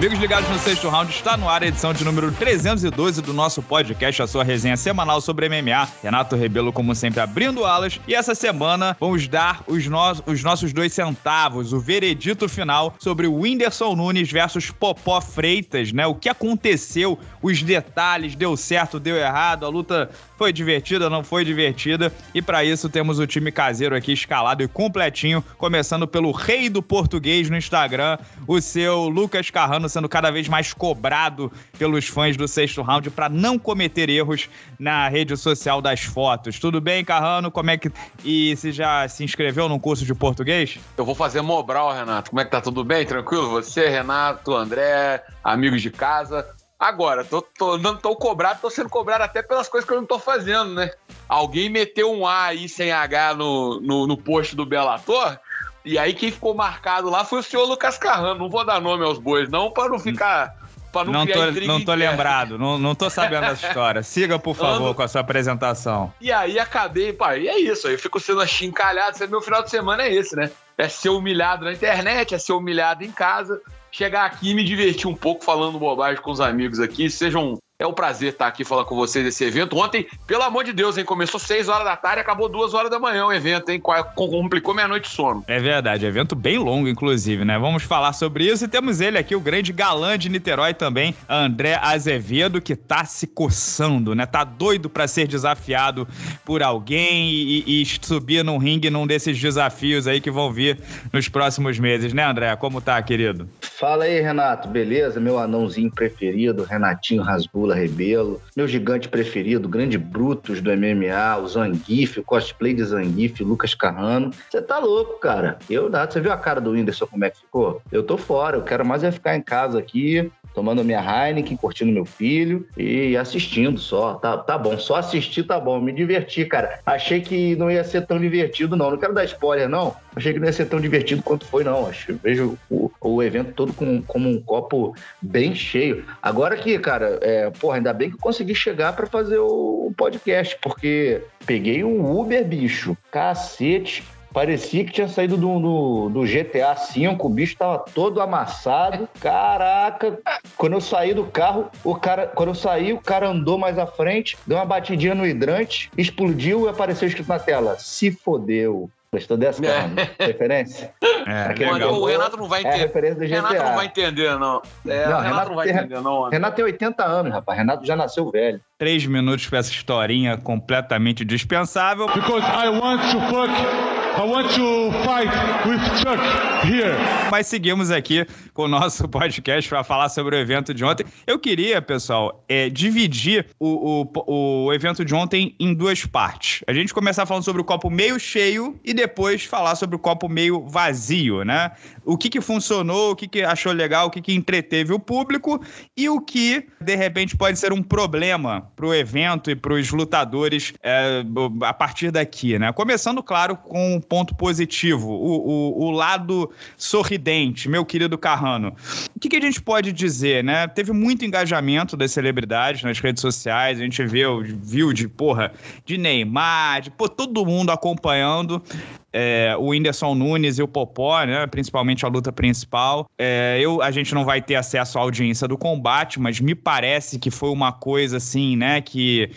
Amigos ligados no Sexto Round, está no ar a edição de número 312 do nosso podcast, a sua resenha semanal sobre MMA. Renato Rebelo, como sempre, abrindo alas. E essa semana vamos dar os nossos 2 centavos, o veredito final sobre o Whindersson Nunes versus Popó Freitas, né? O que aconteceu, os detalhes, deu certo, deu errado, a luta foi divertida, não foi divertida. E para isso temos o time caseiro aqui escalado e completinho, começando pelo rei do português no Instagram, o seu Lucas Carrano, sendo cada vez mais cobrado pelos fãs do Sexto Round para não cometer erros na rede social das fotos. Tudo bem, Carrano? Como é que... E você já se inscreveu num curso de português? Eu vou fazer Mobral, Renato. Como é que tá? Tudo bem? Tranquilo? Você, Renato, André, amigos de casa. Agora, tô sendo cobrado até pelas coisas que eu não tô fazendo, né? Alguém meteu um A aí sem H no post do Bellator. E aí quem ficou marcado lá foi o senhor Lucas Carrano. Não vou dar nome aos bois, não, para não ficar... Não tô lembrado, não tô sabendo essa história. Siga, por favor, com a sua apresentação. E aí acabei, pai, é isso, eu fico sendo achincalhado, meu final de semana é esse, né? É ser humilhado na internet, é ser humilhado em casa, chegar aqui e me divertir um pouco falando bobagem com os amigos aqui, é um prazer estar aqui falar com vocês desse evento. Ontem, pelo amor de Deus, hein? Começou 6 horas da tarde, acabou 2 horas da manhã o evento, hein? Complicou minha noite de sono. É verdade, evento bem longo, inclusive, né? Vamos falar sobre isso e temos ele aqui, o grande galã de Niterói também, André Azevedo, que tá se coçando, né? Tá doido pra ser desafiado por alguém e subir num ringue num desses desafios aí que vão vir nos próximos meses, né, André? Como tá, querido? Fala aí, Renato. Beleza? Meu anãozinho preferido, Renatinho Rasbula Rebelo, meu gigante preferido, grande Brutus do MMA, o Zangief, o cosplay de Zangief, Lucas Carrano. Você tá louco, cara. Você viu a cara do Whindersson como é que ficou? Eu tô fora, eu quero mais é ficar em casa aqui, tomando minha Heineken, curtindo meu filho e assistindo só. Tá bom, só assistir tá bom, me divertir, cara. Achei que não ia ser tão divertido, não. Não quero dar spoiler, não. Achei que não ia ser tão divertido quanto foi, não. Eu vejo o evento todo como um copo bem cheio. Agora que, cara, ainda bem que eu consegui chegar pra fazer o podcast, porque peguei um Uber, bicho, cacete. Parecia que tinha saído do GTA V, o bicho tava todo amassado. Caraca! Quando eu saí do carro, o cara andou mais à frente, deu uma batidinha no hidrante, explodiu e apareceu escrito na tela: se fodeu. Gostou dessa, cara? Referência? O Renato não vai entender. Renato não vai entender, não. Renato tem 80 anos, rapaz. Renato já nasceu velho. 3 minutos pra essa historinha completamente dispensável. Because I want to fuck... I want to fight with Chuck here. Mas seguimos aqui com o nosso podcast para falar sobre o evento de ontem. Eu queria, pessoal, dividir o evento de ontem em 2 partes. A gente começar falando sobre o copo meio cheio e depois falar sobre o copo meio vazio, né? O que funcionou, o que achou legal, o que entreteve o público e o que, de repente, pode ser um problema para o evento e para os lutadores a partir daqui, né? Começando, claro, com ponto positivo, o lado sorridente, meu querido Carrano. O que a gente pode dizer, né? Teve muito engajamento das celebridades nas redes sociais, a gente viu de Neymar, todo mundo acompanhando o Whindersson Nunes e o Popó, né? Principalmente a luta principal. A gente não vai ter acesso à audiência do combate, mas me parece que foi uma coisa assim, né? Que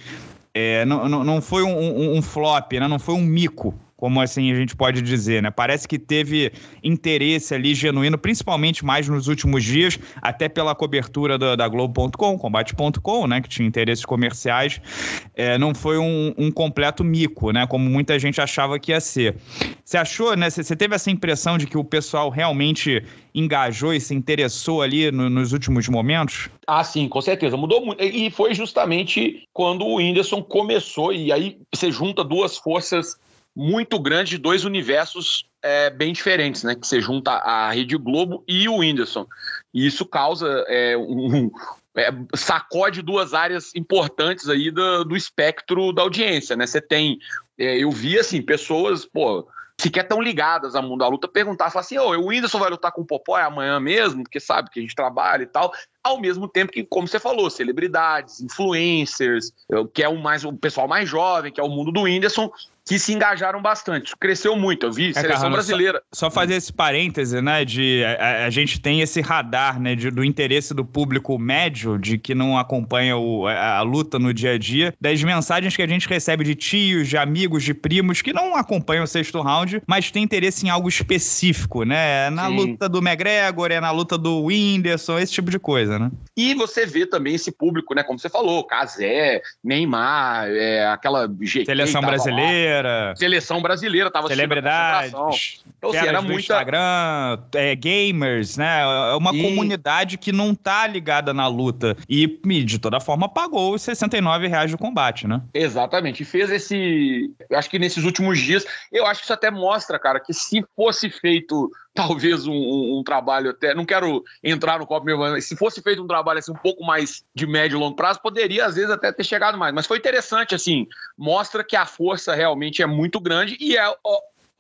não foi um flop, né? Não foi um mico, como assim a gente pode dizer, né? Parece que teve interesse ali genuíno, principalmente mais nos últimos dias, até pela cobertura da Globo.com, Combate.com, né? Que tinha interesses comerciais. Não foi um completo mico, né? Como muita gente achava que ia ser. Você achou, né? Você teve essa impressão de que o pessoal realmente engajou e se interessou ali nos últimos momentos? Ah, sim, com certeza. Mudou muito. E foi justamente quando o Whindersson começou, e aí você junta 2 forças... muito grande, de 2 universos bem diferentes, né? Que você junta a Rede Globo e o Whindersson. E isso causa sacode 2 áreas importantes aí do espectro da audiência, né? Você tem... eu vi, assim, pessoas, sequer tão ligadas ao mundo da luta, perguntar, falar assim, o Whindersson vai lutar com o Popó amanhã mesmo? Porque sabe que a gente trabalha e tal. ao mesmo tempo que, como você falou, celebridades, influencers, que é o pessoal mais jovem, que é o mundo do Whindersson, que se engajaram bastante. Cresceu muito, eu vi, seleção Carrano, brasileira. Só fazer esse parêntese, né, de a gente tem esse radar, né, do interesse do público médio, de que não acompanha a luta no dia a dia, das mensagens que a gente recebe de tios, de amigos, de primos, que não acompanham o sexto round, mas tem interesse em algo específico, né? Na Sim. luta do McGregor, é na luta do Whindersson, esse tipo de coisa, né? E você vê também esse público, né, como você falou, Cazé, Neymar, aquela... Seleção brasileira. Seleção brasileira, tava assistindo. Celebridades, então, assim, era muita... Instagram, gamers, né? É uma comunidade que não tá ligada na luta. E de toda forma, pagou os R$69 do combate, né? Exatamente. E fez esse... Acho que nesses últimos dias... Eu acho que isso até mostra, cara, que se fosse feito... Talvez um trabalho até... Não quero entrar no copo mesmo, mas se fosse feito um trabalho assim, um pouco mais de médio e longo prazo, poderia, às vezes, até ter chegado mais. Mas foi interessante, assim. Mostra que a força realmente é muito grande e é...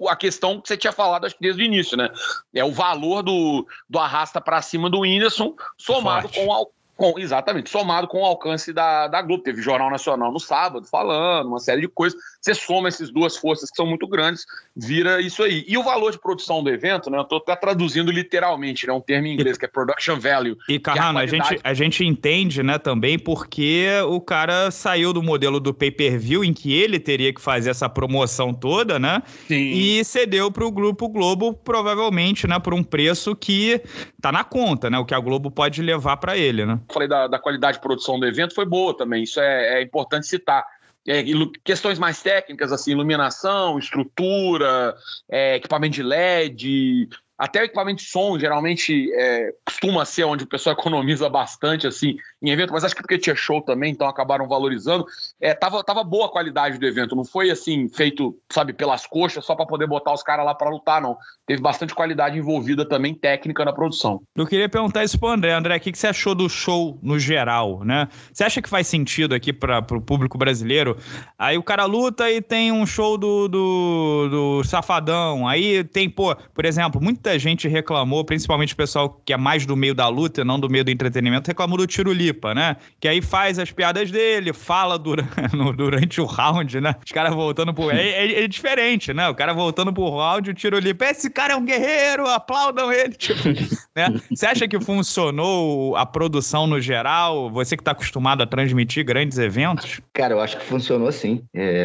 a questão que você tinha falado, acho que desde o início, né? É o valor do arrasta para cima do Whindersson somado forte. Exatamente, somado com o alcance da Globo. Teve Jornal Nacional no sábado falando, uma série de coisas. Você soma essas duas forças que são muito grandes, vira isso aí. E o valor de produção do evento, né? Eu tô traduzindo literalmente, né? Um termo em inglês que é production value. E, Carrano, a gente entende, né, também porque o cara saiu do modelo do pay-per-view em que ele teria que fazer essa promoção toda, né? Sim. E cedeu pro Grupo Globo, provavelmente, né? Por um preço que tá na conta, né? O que a Globo pode levar para ele, né? Falei da qualidade de produção do evento, foi boa também, isso é importante citar. Questões mais técnicas, assim, iluminação, estrutura, equipamento de LED, até o equipamento de som, geralmente costuma ser onde o pessoal economiza bastante assim, em evento, mas acho que porque tinha show também, então acabaram valorizando. Tava boa a qualidade do evento, não foi assim, feito, sabe, pelas coxas, só para poder botar os caras lá para lutar, não. Teve bastante qualidade envolvida também, técnica na produção. Eu queria perguntar isso pro André. André, o que você achou do show no geral, né? Você acha que faz sentido aqui pro público brasileiro? Aí o cara luta e tem um show do Safadão, aí tem, por exemplo, muita gente reclamou, principalmente o pessoal que é mais do meio da luta e não do meio do entretenimento, reclamou do Tirulipa, né? Que aí faz as piadas dele, fala durante o round, né? Os caras voltando pro... É diferente, né? O cara voltando pro round, o Tirulipa, esse cara é um guerreiro, aplaudam ele, tipo, né? Você acha que funcionou a produção no geral? Você que tá acostumado a transmitir grandes eventos? Cara, eu acho que funcionou sim.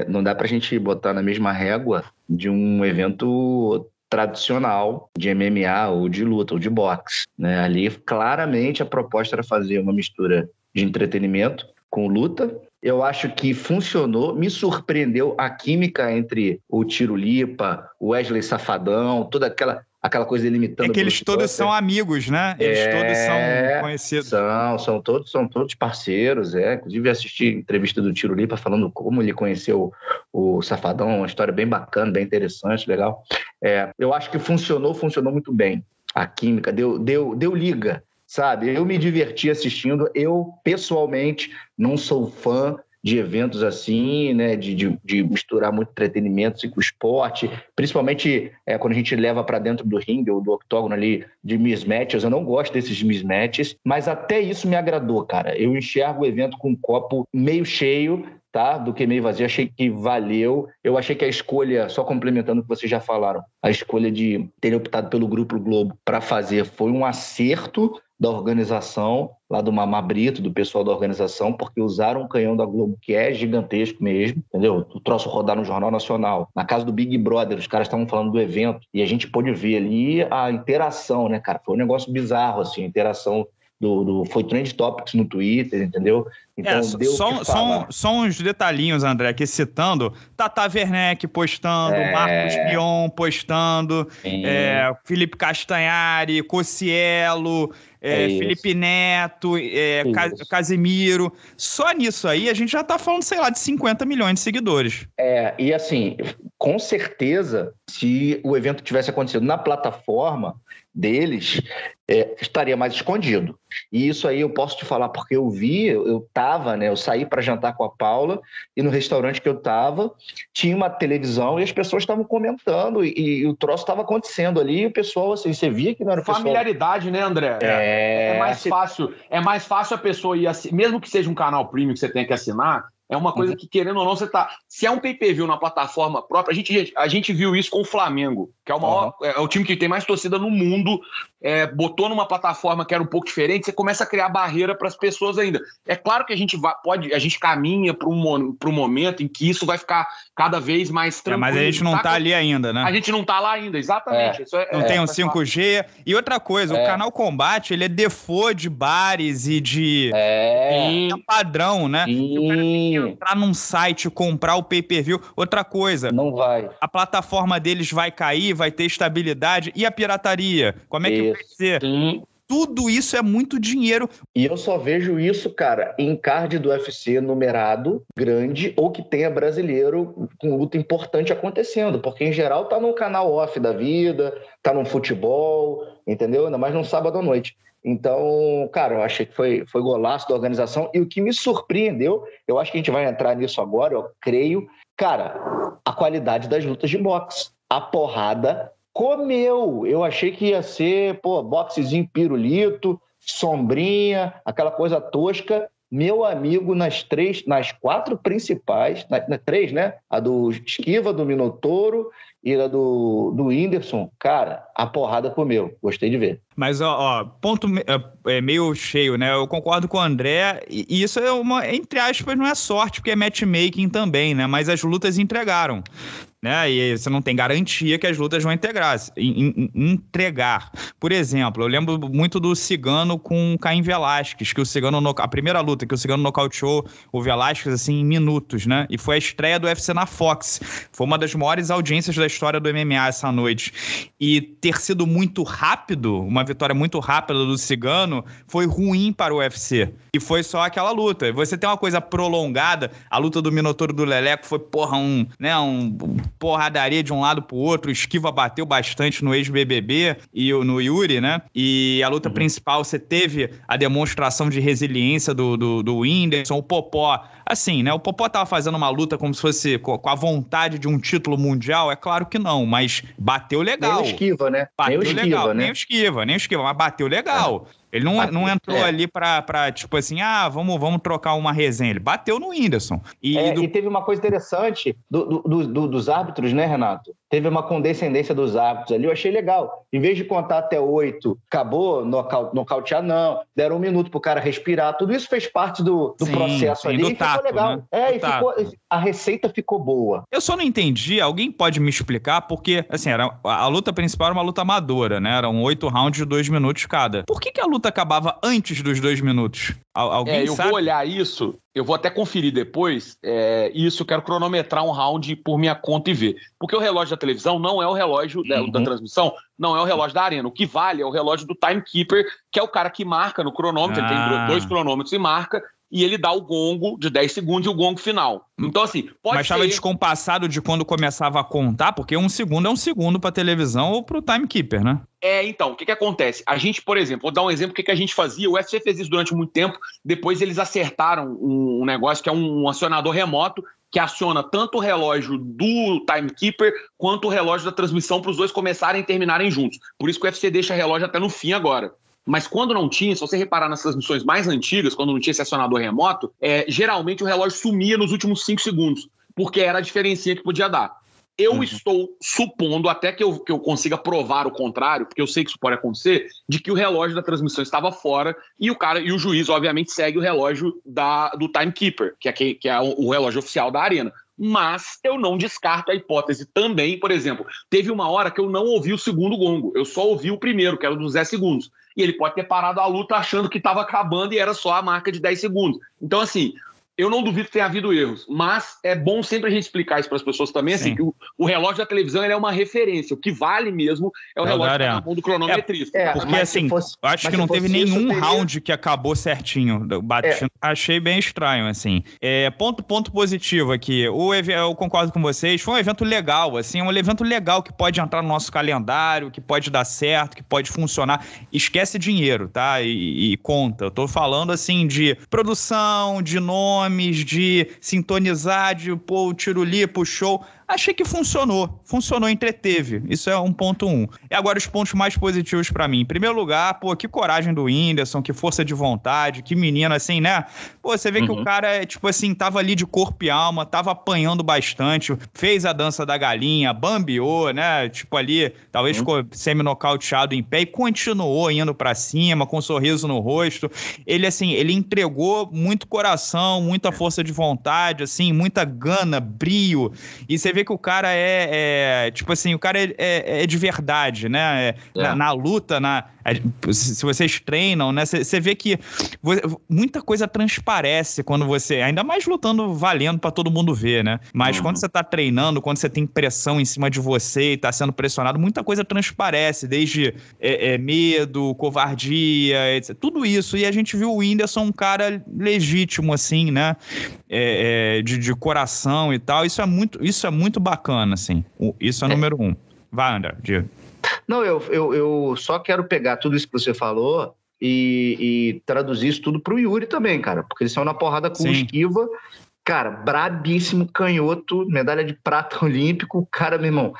Não dá pra gente botar na mesma régua de um evento... tradicional de MMA ou de luta ou de boxe, né? Ali claramente a proposta era fazer uma mistura de entretenimento com luta. Eu acho que funcionou, me surpreendeu a química entre o Tirulipa, o Wesley Safadão, toda aquela coisa delimitando... É que eles todos são amigos, né? Eles todos são conhecidos. São todos parceiros, Inclusive, eu assisti a entrevista do Tirulipa falando como ele conheceu o Safadão, uma história bem bacana, bem interessante, legal. Eu acho que funcionou muito bem. A química deu liga, sabe? Eu me diverti assistindo. Eu, pessoalmente, não sou fã de eventos assim, né, de misturar muito entretenimento com esporte, principalmente quando a gente leva para dentro do ringue ou do octógono ali de mismatches. Eu não gosto desses mismatches, mas até isso me agradou, cara. Eu enxergo o evento com um copo meio cheio, tá, do que meio vazio. Achei que valeu. Eu achei que a escolha, só complementando o que vocês já falaram, a escolha de ter optado pelo Grupo Globo para fazer foi um acerto da organização, lá do Mamá Brito, do pessoal da organização, porque usaram um canhão da Globo, que é gigantesco mesmo, entendeu? O troço rodar no Jornal Nacional. Na casa do Big Brother, os caras estavam falando do evento, e a gente pôde ver ali a interação, né, cara? Foi um negócio bizarro, assim, a interação foi Trend Topics no Twitter, entendeu? Então, só uns detalhinhos, André, aqui citando, Tata Werneck postando, Marcos Mion postando, Felipe Castanhari, Cocielo, Felipe Neto, Casimiro. Só nisso aí a gente já tá falando, sei lá, de 50 milhões de seguidores. E assim, com certeza, se o evento tivesse acontecido na plataforma deles, estaria mais escondido. E isso aí eu posso te falar porque eu vi, eu saí para jantar com a Paula e no restaurante que eu estava tinha uma televisão e as pessoas estavam comentando e o troço estava acontecendo ali e o pessoal, assim, você via que não era o pessoal... Familiaridade, né, André? É mais fácil a pessoa ir, mesmo que seja um canal premium que você tenha que assinar, é uma coisa que, querendo ou não, você tá... Se é um pay-per-view na plataforma própria... A gente viu isso com o Flamengo, que é o maior, é o time que tem mais torcida no mundo. Botou numa plataforma que era um pouco diferente, você começa a criar barreira para as pessoas ainda. É claro que a gente caminha para um momento em que isso vai ficar cada vez mais tranquilo. Mas a gente não tá ali ainda, né? A gente não tá lá ainda, exatamente. Não tem um 5G. E outra coisa, o canal Combate, ele é default de bares e de... É padrão, né? Entrar num site, comprar o pay-per-view. Outra coisa, não vai. A plataforma deles vai cair, vai ter estabilidade. E a pirataria? Como é que vai ser? Sim. Tudo isso é muito dinheiro. E eu só vejo isso, cara, em card do UFC numerado, grande, ou que tenha brasileiro com luta importante acontecendo. Porque, em geral, tá num canal off da vida, tá num futebol, entendeu? Ainda mais num sábado à noite. Então, cara, eu achei que foi golaço da organização. E o que me surpreendeu, eu acho que a gente vai entrar nisso agora, eu creio, cara, a qualidade das lutas de boxe. A porrada comeu. Eu achei que ia ser, boxezinho pirulito, sombrinha, aquela coisa tosca. Meu amigo, nas quatro principais, três, né? A do Esquiva, do Minotouro e a do Whindersson. Cara, a porrada comeu. Gostei de ver. Mas, ponto meio cheio, né? Eu concordo com o André, e isso é uma, entre aspas, não é sorte, porque é matchmaking também, né? Mas as lutas entregaram, né? E você não tem garantia que as lutas vão entregar. Por exemplo, eu lembro muito do Cigano com o Cain Velasquez, que o Cigano, a primeira luta que o Cigano nocauteou o Velasquez, assim, em minutos, né? E foi a estreia do UFC na Fox. Foi uma das maiores audiências da história do MMA essa noite. E ter sido muito rápido, uma vitória muito rápida do Cigano, foi ruim para o UFC. E foi só aquela luta. Você tem uma coisa prolongada, a luta do Minotouro e do Leleco foi, um porradaria de um lado pro outro, o Esquiva bateu bastante no ex-BBB e no Yuri, né? E a luta principal, você teve a demonstração de resiliência do Whindersson, o Popó, assim, né? O Popó tava fazendo uma luta como se fosse com a vontade de um título mundial, é claro que não, mas bateu legal. Nem o Esquiva, né? Bateu legal, né? Nem o Esquiva, mas bateu legal. Ele não entrou ali pra tipo assim, vamos trocar uma resenha. Ele bateu no Whindersson. E teve uma coisa interessante dos árbitros, né, Renato? Teve uma condescendência dos árbitros ali, eu achei legal. Em vez de contar até 8, acabou, nocautear não, deram 1 minuto pro cara respirar. Tudo isso fez parte do processo ali e ficou legal. Né? A receita ficou boa. Eu só não entendi, alguém pode me explicar, porque, assim, a luta principal era uma luta amadora, né? Eram 8 rounds de 2 minutos cada. Por que a luta acabava antes dos 2 minutos? Alguém sabe? Eu vou olhar isso, eu vou até conferir depois, isso eu quero cronometrar um round por minha conta e ver. Porque o relógio da televisão não é o relógio da transmissão, não é o relógio da arena. O que vale é o relógio do timekeeper, que é o cara que marca no cronômetro, ele tem 2 cronômetros e marca, e ele dá o gongo de 10 segundos e o gongo final. Então, assim, Mas estava descompassado de quando começava a contar, porque 1 segundo é 1 segundo para televisão ou para o timekeeper, né? Então, o que acontece? A gente, por exemplo, vou dar um exemplo do que a gente fazia. O UFC fez isso durante muito tempo, depois eles acertaram um negócio que é um acionador remoto, que aciona tanto o relógio do timekeeper quanto o relógio da transmissão para os dois começarem e terminarem juntos. Por isso que o UFC deixa relógio até no fim agora. Mas quando não tinha, se você reparar nas transmissões mais antigas, quando não tinha esse acionador remoto, geralmente o relógio sumia nos últimos 5 segundos, porque era a diferencinha que podia dar. Eu estou supondo, até que eu consiga provar o contrário, porque eu sei que isso pode acontecer, de que o relógio da transmissão estava fora e o juiz, obviamente, segue o relógio do timekeeper, que é o relógio oficial da arena. Mas eu não descarto a hipótese também, por exemplo, teve uma hora que eu não ouvi o segundo gongo, eu só ouvi o primeiro, que era o dos 10 segundos. E ele pode ter parado a luta achando que estava acabando e era só a marca de 10 segundos. Então, assim, Eu não duvido que tenha havido erros, mas é bom sempre a gente explicar isso para as pessoas também, assim, que o relógio da televisão ele é uma referência, o que vale mesmo é o relógio na mão do cronometrista. Porque assim, fosse, acho que não teve nenhum round que acabou certinho, batendo. Achei bem estranho, assim. Ponto positivo aqui, eu concordo com vocês, foi um evento legal, assim, um evento legal que pode entrar no nosso calendário, que pode dar certo, que pode funcionar. Esquece dinheiro, tá? E conta. Eu tô falando, assim, de produção, de nome, de sintonizar, de pôr o Tirulipa, o show. Achei que funcionou, entreteve. Isso é um ponto 1. E agora os pontos mais positivos pra mim. Em primeiro lugar, pô, que coragem do Whindersson, que força de vontade, que menino, assim, né? Pô, você vê que o cara, tipo assim, tava ali de corpo e alma, tava apanhando bastante, fez a dança da galinha, bambiou, né? Tipo ali, talvez ficou semi-nocauteado em pé e continuou indo pra cima, com um sorriso no rosto. Ele, assim, ele entregou muito coração, muita força de vontade, assim, muita gana, brio. E você vê que o cara tipo assim, o cara é de verdade, né? Na luta, se vocês treinam, né? Você vê que muita coisa transparece quando você... Ainda mais lutando, valendo pra todo mundo ver, né? Mas quando você tá treinando, quando você tem pressão em cima de você e tá sendo pressionado, muita coisa transparece, desde medo, covardia, etc. Tudo isso. E a gente viu o Whindersson um cara legítimo, assim, né? De coração e tal. Isso é muito bacana, assim. Isso é número 1. Vai, André, diga. Não, eu só quero pegar tudo isso que você falou e traduzir isso tudo pro Yuri também, cara. Porque eles são na porrada com o Esquiva. Cara, brabíssimo, canhoto, medalha de prata olímpico. Cara, meu irmão,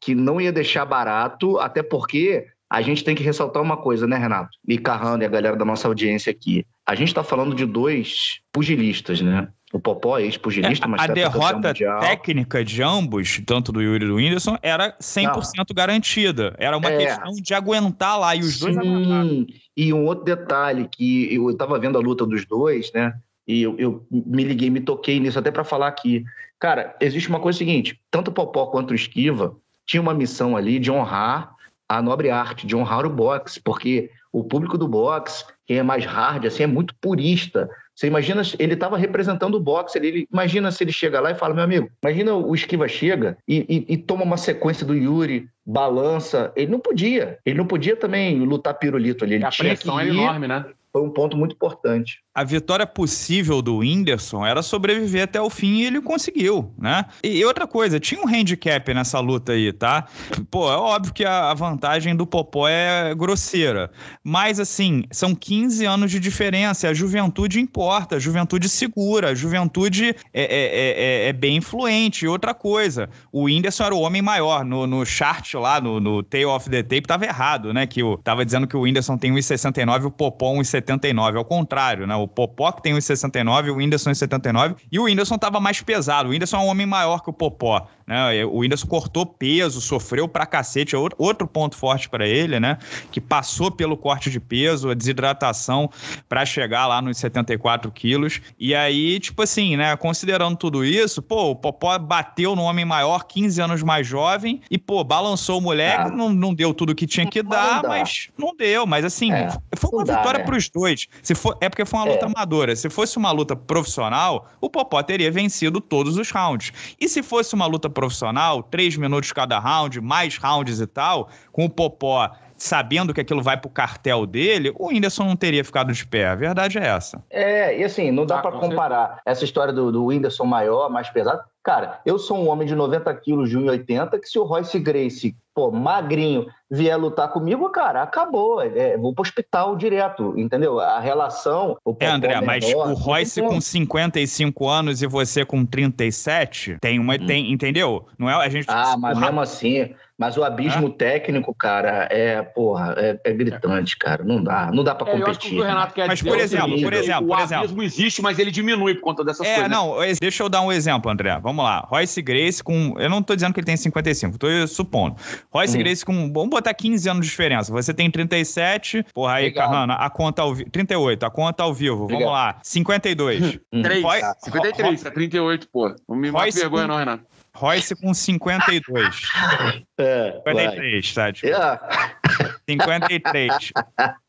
que não ia deixar barato, até porque... A gente tem que ressaltar uma coisa, né, Renato? E Carrano e a galera da nossa audiência aqui. A gente tá falando de 2 pugilistas, né? O Popó é ex-pugilista, mas... A derrota técnica de ambos, tanto do Yuri e do Whindersson, era 100% garantida. Era uma questão de aguentar lá, e os dois aguentaram. E um outro detalhe, que eu tava vendo a luta dos dois, né? E eu me liguei, me toquei nisso até pra falar aqui. Cara, existe uma coisa seguinte, tanto o Popó quanto o Esquiva tinha uma missão ali de honrar a nobre arte, de honrar o boxe, porque o público do boxe, quem é mais hard, assim, é muito purista. Você imagina, ele estava representando o boxe, ele imagina se ele chega lá e fala, meu amigo, imagina o Esquiva chega e toma uma sequência do Yuri, balança, ele não podia também lutar pirulito ali. Ele a pressão é enorme, né? Foi um ponto muito importante. A vitória possível do Whindersson era sobreviver até o fim e ele conseguiu, né? E outra coisa, tinha um handicap nessa luta aí, tá? Pô, é óbvio que a vantagem do Popó é grosseira. Mas, assim, são 15 anos de diferença. A juventude importa, a juventude segura, a juventude é bem influente. E outra coisa, o Whindersson era o homem maior. No chart lá, no Tale of the Tape, tava errado, né? Que tava dizendo que o Whindersson tem 1,69 e o Popó 1,70. 79, ao contrário, né? O Popó que tem 1,69, o Whindersson em 79, e o Whindersson tava mais pesado. O Whindersson é um homem maior que o Popó, né? O Whindersson cortou peso, sofreu pra cacete, é outro ponto forte pra ele, né? Que passou pelo corte de peso, a desidratação pra chegar lá nos 74 quilos. E aí, tipo assim, né? Considerando tudo isso, pô, o Popó bateu no homem maior, 15 anos mais jovem, e pô, balançou o moleque, não deu tudo que tinha que dar, mas não deu. Mas assim, foi uma vitória pro os dois. Se for, porque foi uma luta amadora. Se fosse uma luta profissional, o Popó teria vencido todos os rounds. E se fosse uma luta profissional, 3 minutos cada round, mais rounds e tal, com o Popó sabendo que aquilo vai pro cartel dele, o Whindersson não teria ficado de pé. A verdade é essa. E assim, não dá pra comparar essa história do Whindersson maior, mais pesado. Cara, eu sou um homem de 90 quilos, de 1,80, que se o Royce Gracie, pô, magrinho, vier lutar comigo, cara, acabou. Vou pro hospital direto, entendeu? A relação... André, mas o Royce com 55 anos e você com 37, tem, entendeu? Não é a gente... mas mesmo assim... Mas o abismo técnico, cara, é gritante, cara. Não dá pra competir. Eu acho que o Renato quer dizer, por exemplo, o abismo existe, mas ele diminui por conta dessas coisas. Não, deixa eu dar um exemplo, André. Vamos lá. Royce Gracie com... Eu não tô dizendo que ele tem 55, tô supondo. Royce Gracie com... Vamos botar 15 anos de diferença. Você tem 37, porra aí, Carrano, a conta ao vivo... 38, a conta ao vivo. Vamos lá. 52. 53, 38, pô. Não me vergonha não, Renato. Royce com 52. 53, tá? Tipo. 53.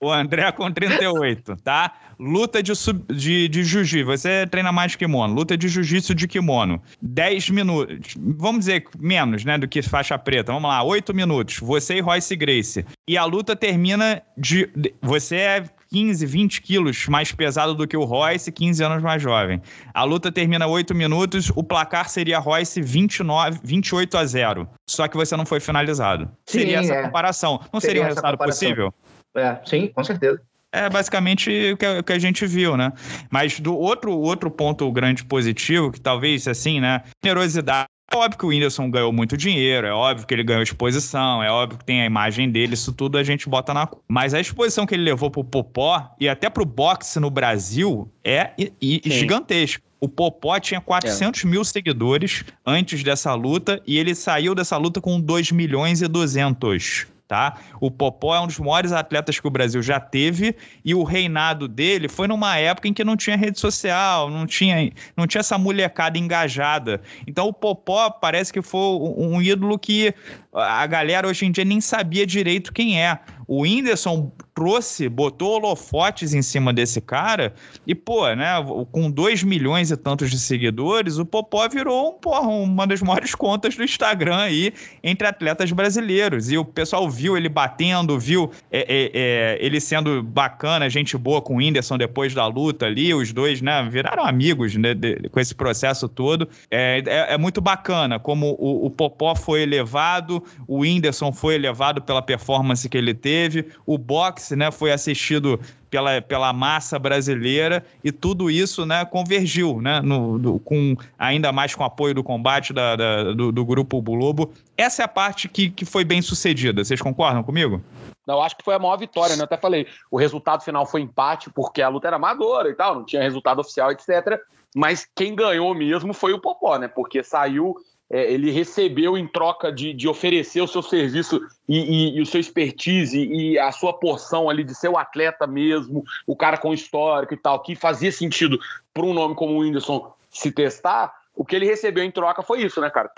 O André com 38, tá? Luta de jiu-jitsu. Você treina mais kimono. Luta de jiu-jitsu de kimono. 10 minutos. Vamos dizer menos, né? Do que faixa preta. Vamos lá, 8 minutos. Você e Royce Gracie. E a luta termina de... Você é 15, 20 quilos mais pesado do que o Royce, 15 anos mais jovem. A luta termina 8 minutos, o placar seria Royce 28-0. Só que você não foi finalizado. Sim, seria essa comparação. Não seria um resultado possível? É, sim, com certeza. É basicamente o que a gente viu, né? Mas do outro ponto grande positivo, que talvez, assim, né? Generosidade. É óbvio que o Whindersson ganhou muito dinheiro, é óbvio que ele ganhou exposição, é óbvio que tem a imagem dele, isso tudo a gente bota na... Mas a exposição que ele levou pro Popó e até pro boxe no Brasil é gigantesca. O Popó tinha 400 mil seguidores antes dessa luta e ele saiu dessa luta com 2.200.000. Tá? O Popó é um dos maiores atletas que o Brasil já teve e o reinado dele foi numa época em que não tinha rede social, não tinha essa molecada engajada. Então o Popó parece que foi um ídolo que a galera hoje em dia nem sabia direito quem é. O Whindersson trouxe, botou holofotes em cima desse cara e, pô, né, com 2 milhões e tantos de seguidores, o Popó virou uma das maiores contas do Instagram aí entre atletas brasileiros. E o pessoal viu ele batendo, viu ele sendo bacana, gente boa com o Whindersson depois da luta ali, os dois, né, viraram amigos, né, com esse processo todo. É muito bacana como o Popó foi elevado, o Whindersson foi elevado pela performance que ele teve, o boxe, né, foi assistido pela massa brasileira e tudo isso, né, convergiu, né, ainda mais com o apoio do combate do Grupo Globo. Essa é a parte que foi bem sucedida. Vocês concordam comigo? Não, acho que foi a maior vitória, né? Eu até falei, o resultado final foi empate porque a luta era amadora e tal, não tinha resultado oficial, etc. Mas quem ganhou mesmo foi o Popó, né? Porque saiu... ele recebeu em troca de oferecer o seu serviço e o seu expertise e a sua porção ali de ser o atleta mesmo, o cara com histórico e tal, que fazia sentido para um nome como o Whindersson se testar. O que ele recebeu em troca foi isso, né, cara?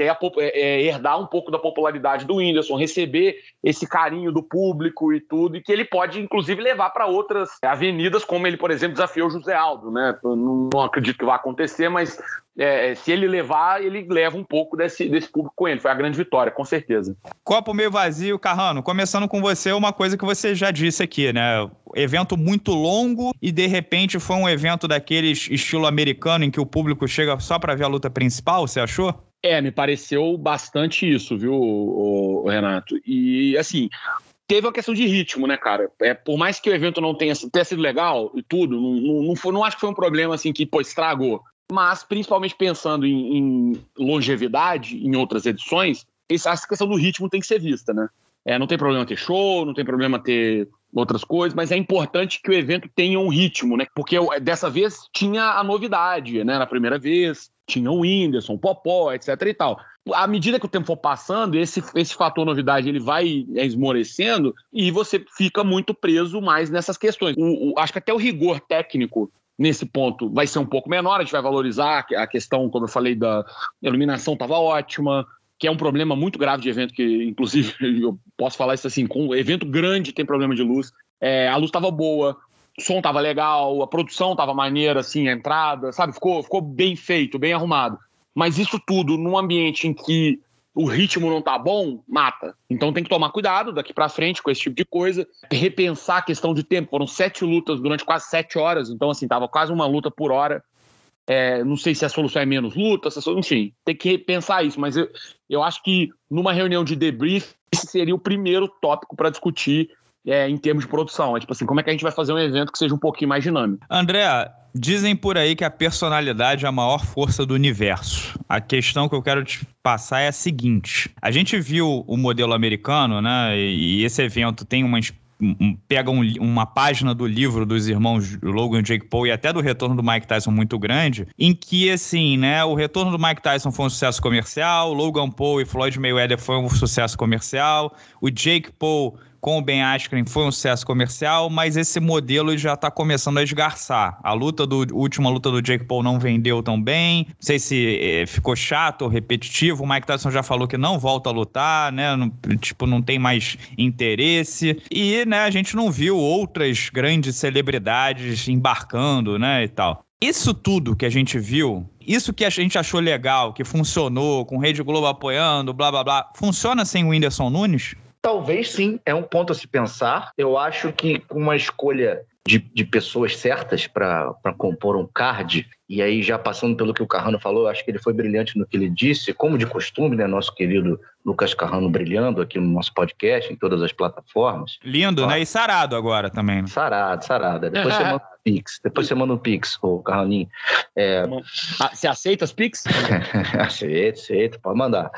Herdar um pouco da popularidade do Whindersson, receber esse carinho do público e tudo, e que ele pode, inclusive, levar para outras avenidas, como ele, por exemplo, desafiou o José Aldo, né? Não acredito que vai acontecer, mas se ele levar, ele leva um pouco desse público com ele. Foi a grande vitória, com certeza. Copo meio vazio, Carrano. Começando com você, uma coisa que você já disse aqui, né? Evento muito longo e, de repente, foi um evento daqueles estilo americano em que o público chega só para ver a luta principal, você achou? Me pareceu bastante isso, viu, Renato? E, assim, teve uma questão de ritmo, né, cara? Por mais que o evento não tenha sido legal e tudo, não acho que foi um problema, assim, que, estragou. Mas, principalmente pensando em longevidade, em outras edições, essa questão do ritmo tem que ser vista, né? Não tem problema ter show, não tem problema ter outras coisas, mas é importante que o evento tenha um ritmo, né? Porque dessa vez tinha a novidade, né? Na primeira vez tinha o Whindersson, o Popó, etc e tal. À medida que o tempo for passando, esse fator novidade ele vai esmorecendo e você fica muito preso mais nessas questões. Acho que até o rigor técnico nesse ponto vai ser um pouco menor, a gente vai valorizar a questão, como eu falei, da iluminação estava ótima, que é um problema muito grave de evento, que inclusive eu posso falar isso assim, com evento grande tem problema de luz, a luz estava boa, o som estava legal, a produção estava maneira, assim, a entrada, sabe, ficou bem feito, bem arrumado, mas isso tudo num ambiente em que o ritmo não tá bom, mata. Então tem que tomar cuidado daqui pra frente com esse tipo de coisa, repensar a questão de tempo, foram 7 lutas durante quase 7 horas, então assim, tava quase uma luta por hora. Não sei se a solução é menos luta, enfim, tem que repensar isso, mas eu acho que numa reunião de debrief, esse seria o primeiro tópico para discutir em termos de produção. Tipo assim, como é que a gente vai fazer um evento que seja um pouquinho mais dinâmico? André, dizem por aí que a personalidade é a maior força do universo. A questão que eu quero te passar é a seguinte: a gente viu o modelo americano, né, e esse evento tem uma página do livro dos irmãos Logan e Jake Paul e até do retorno do Mike Tyson muito grande, em que, assim, né, o retorno do Mike Tyson foi um sucesso comercial, Logan Paul e Floyd Mayweather foi um sucesso comercial, o Jake Paul com o Ben Askren foi um sucesso comercial, mas esse modelo já está começando a esgarçar. A última luta do Jake Paul não vendeu tão bem, não sei se ficou chato ou repetitivo, o Mike Tyson já falou que não volta a lutar, né? Não tem mais interesse, e né, a gente não viu outras grandes celebridades embarcando, né, e tal. Isso tudo que a gente viu, isso que a gente achou legal, que funcionou, com Rede Globo apoiando, blá, blá, blá, funciona sem o Whindersson Nunes? Talvez sim, é um ponto a se pensar. Eu acho que uma escolha de pessoas certas para compor um card, e aí já passando pelo que o Carrano falou, acho que ele foi brilhante no que ele disse, como de costume, né, nosso querido Lucas Carrano brilhando aqui no nosso podcast, em todas as plataformas. Lindo, ó, né? E sarado agora também. Né? Sarado. Depois você manda o Pix. Ô Carraninho. Você aceita os Pix? aceito, pode mandar.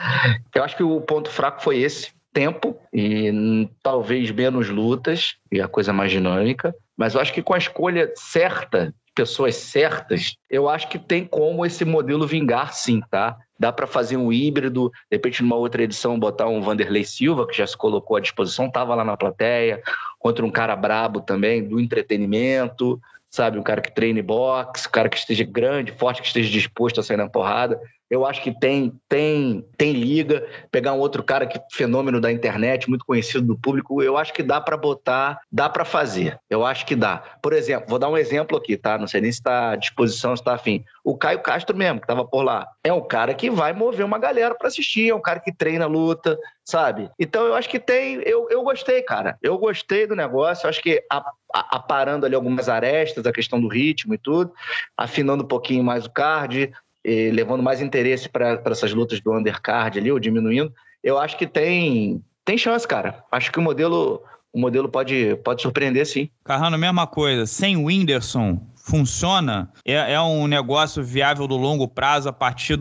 Eu acho que o ponto fraco foi esse. Tempo e talvez menos lutas e a coisa mais dinâmica, mas eu acho que com a escolha certa, pessoas certas, eu acho que tem como esse modelo vingar sim, tá? Dá para fazer um híbrido, de repente numa outra edição botar um Vanderlei Silva, que já se colocou à disposição, estava lá na plateia, contra um cara brabo também, do entretenimento, sabe? Um cara que treine boxe, um cara que esteja grande, forte, que esteja disposto a sair na porrada. Eu acho que tem liga. Pegar um outro cara que fenômeno da internet, muito conhecido do público, eu acho que dá para botar, dá para fazer. Eu acho que dá. Por exemplo, vou dar um exemplo aqui, tá? Não sei nem se está à disposição, se está afim. O Caio Castro mesmo, que estava por lá, é um cara que vai mover uma galera para assistir, é um cara que treina a luta, sabe? Então eu acho que tem... Eu gostei, cara. Eu gostei do negócio. Eu acho que aparando ali algumas arestas, a questão do ritmo e tudo, afinando um pouquinho mais o card... levando mais interesse para essas lutas do undercard ali, ou diminuindo, eu acho que tem chance, cara. Acho que o modelo pode surpreender, sim. Carrano, mesma coisa. Sem o Whindersson, funciona? É um negócio viável do longo prazo a partir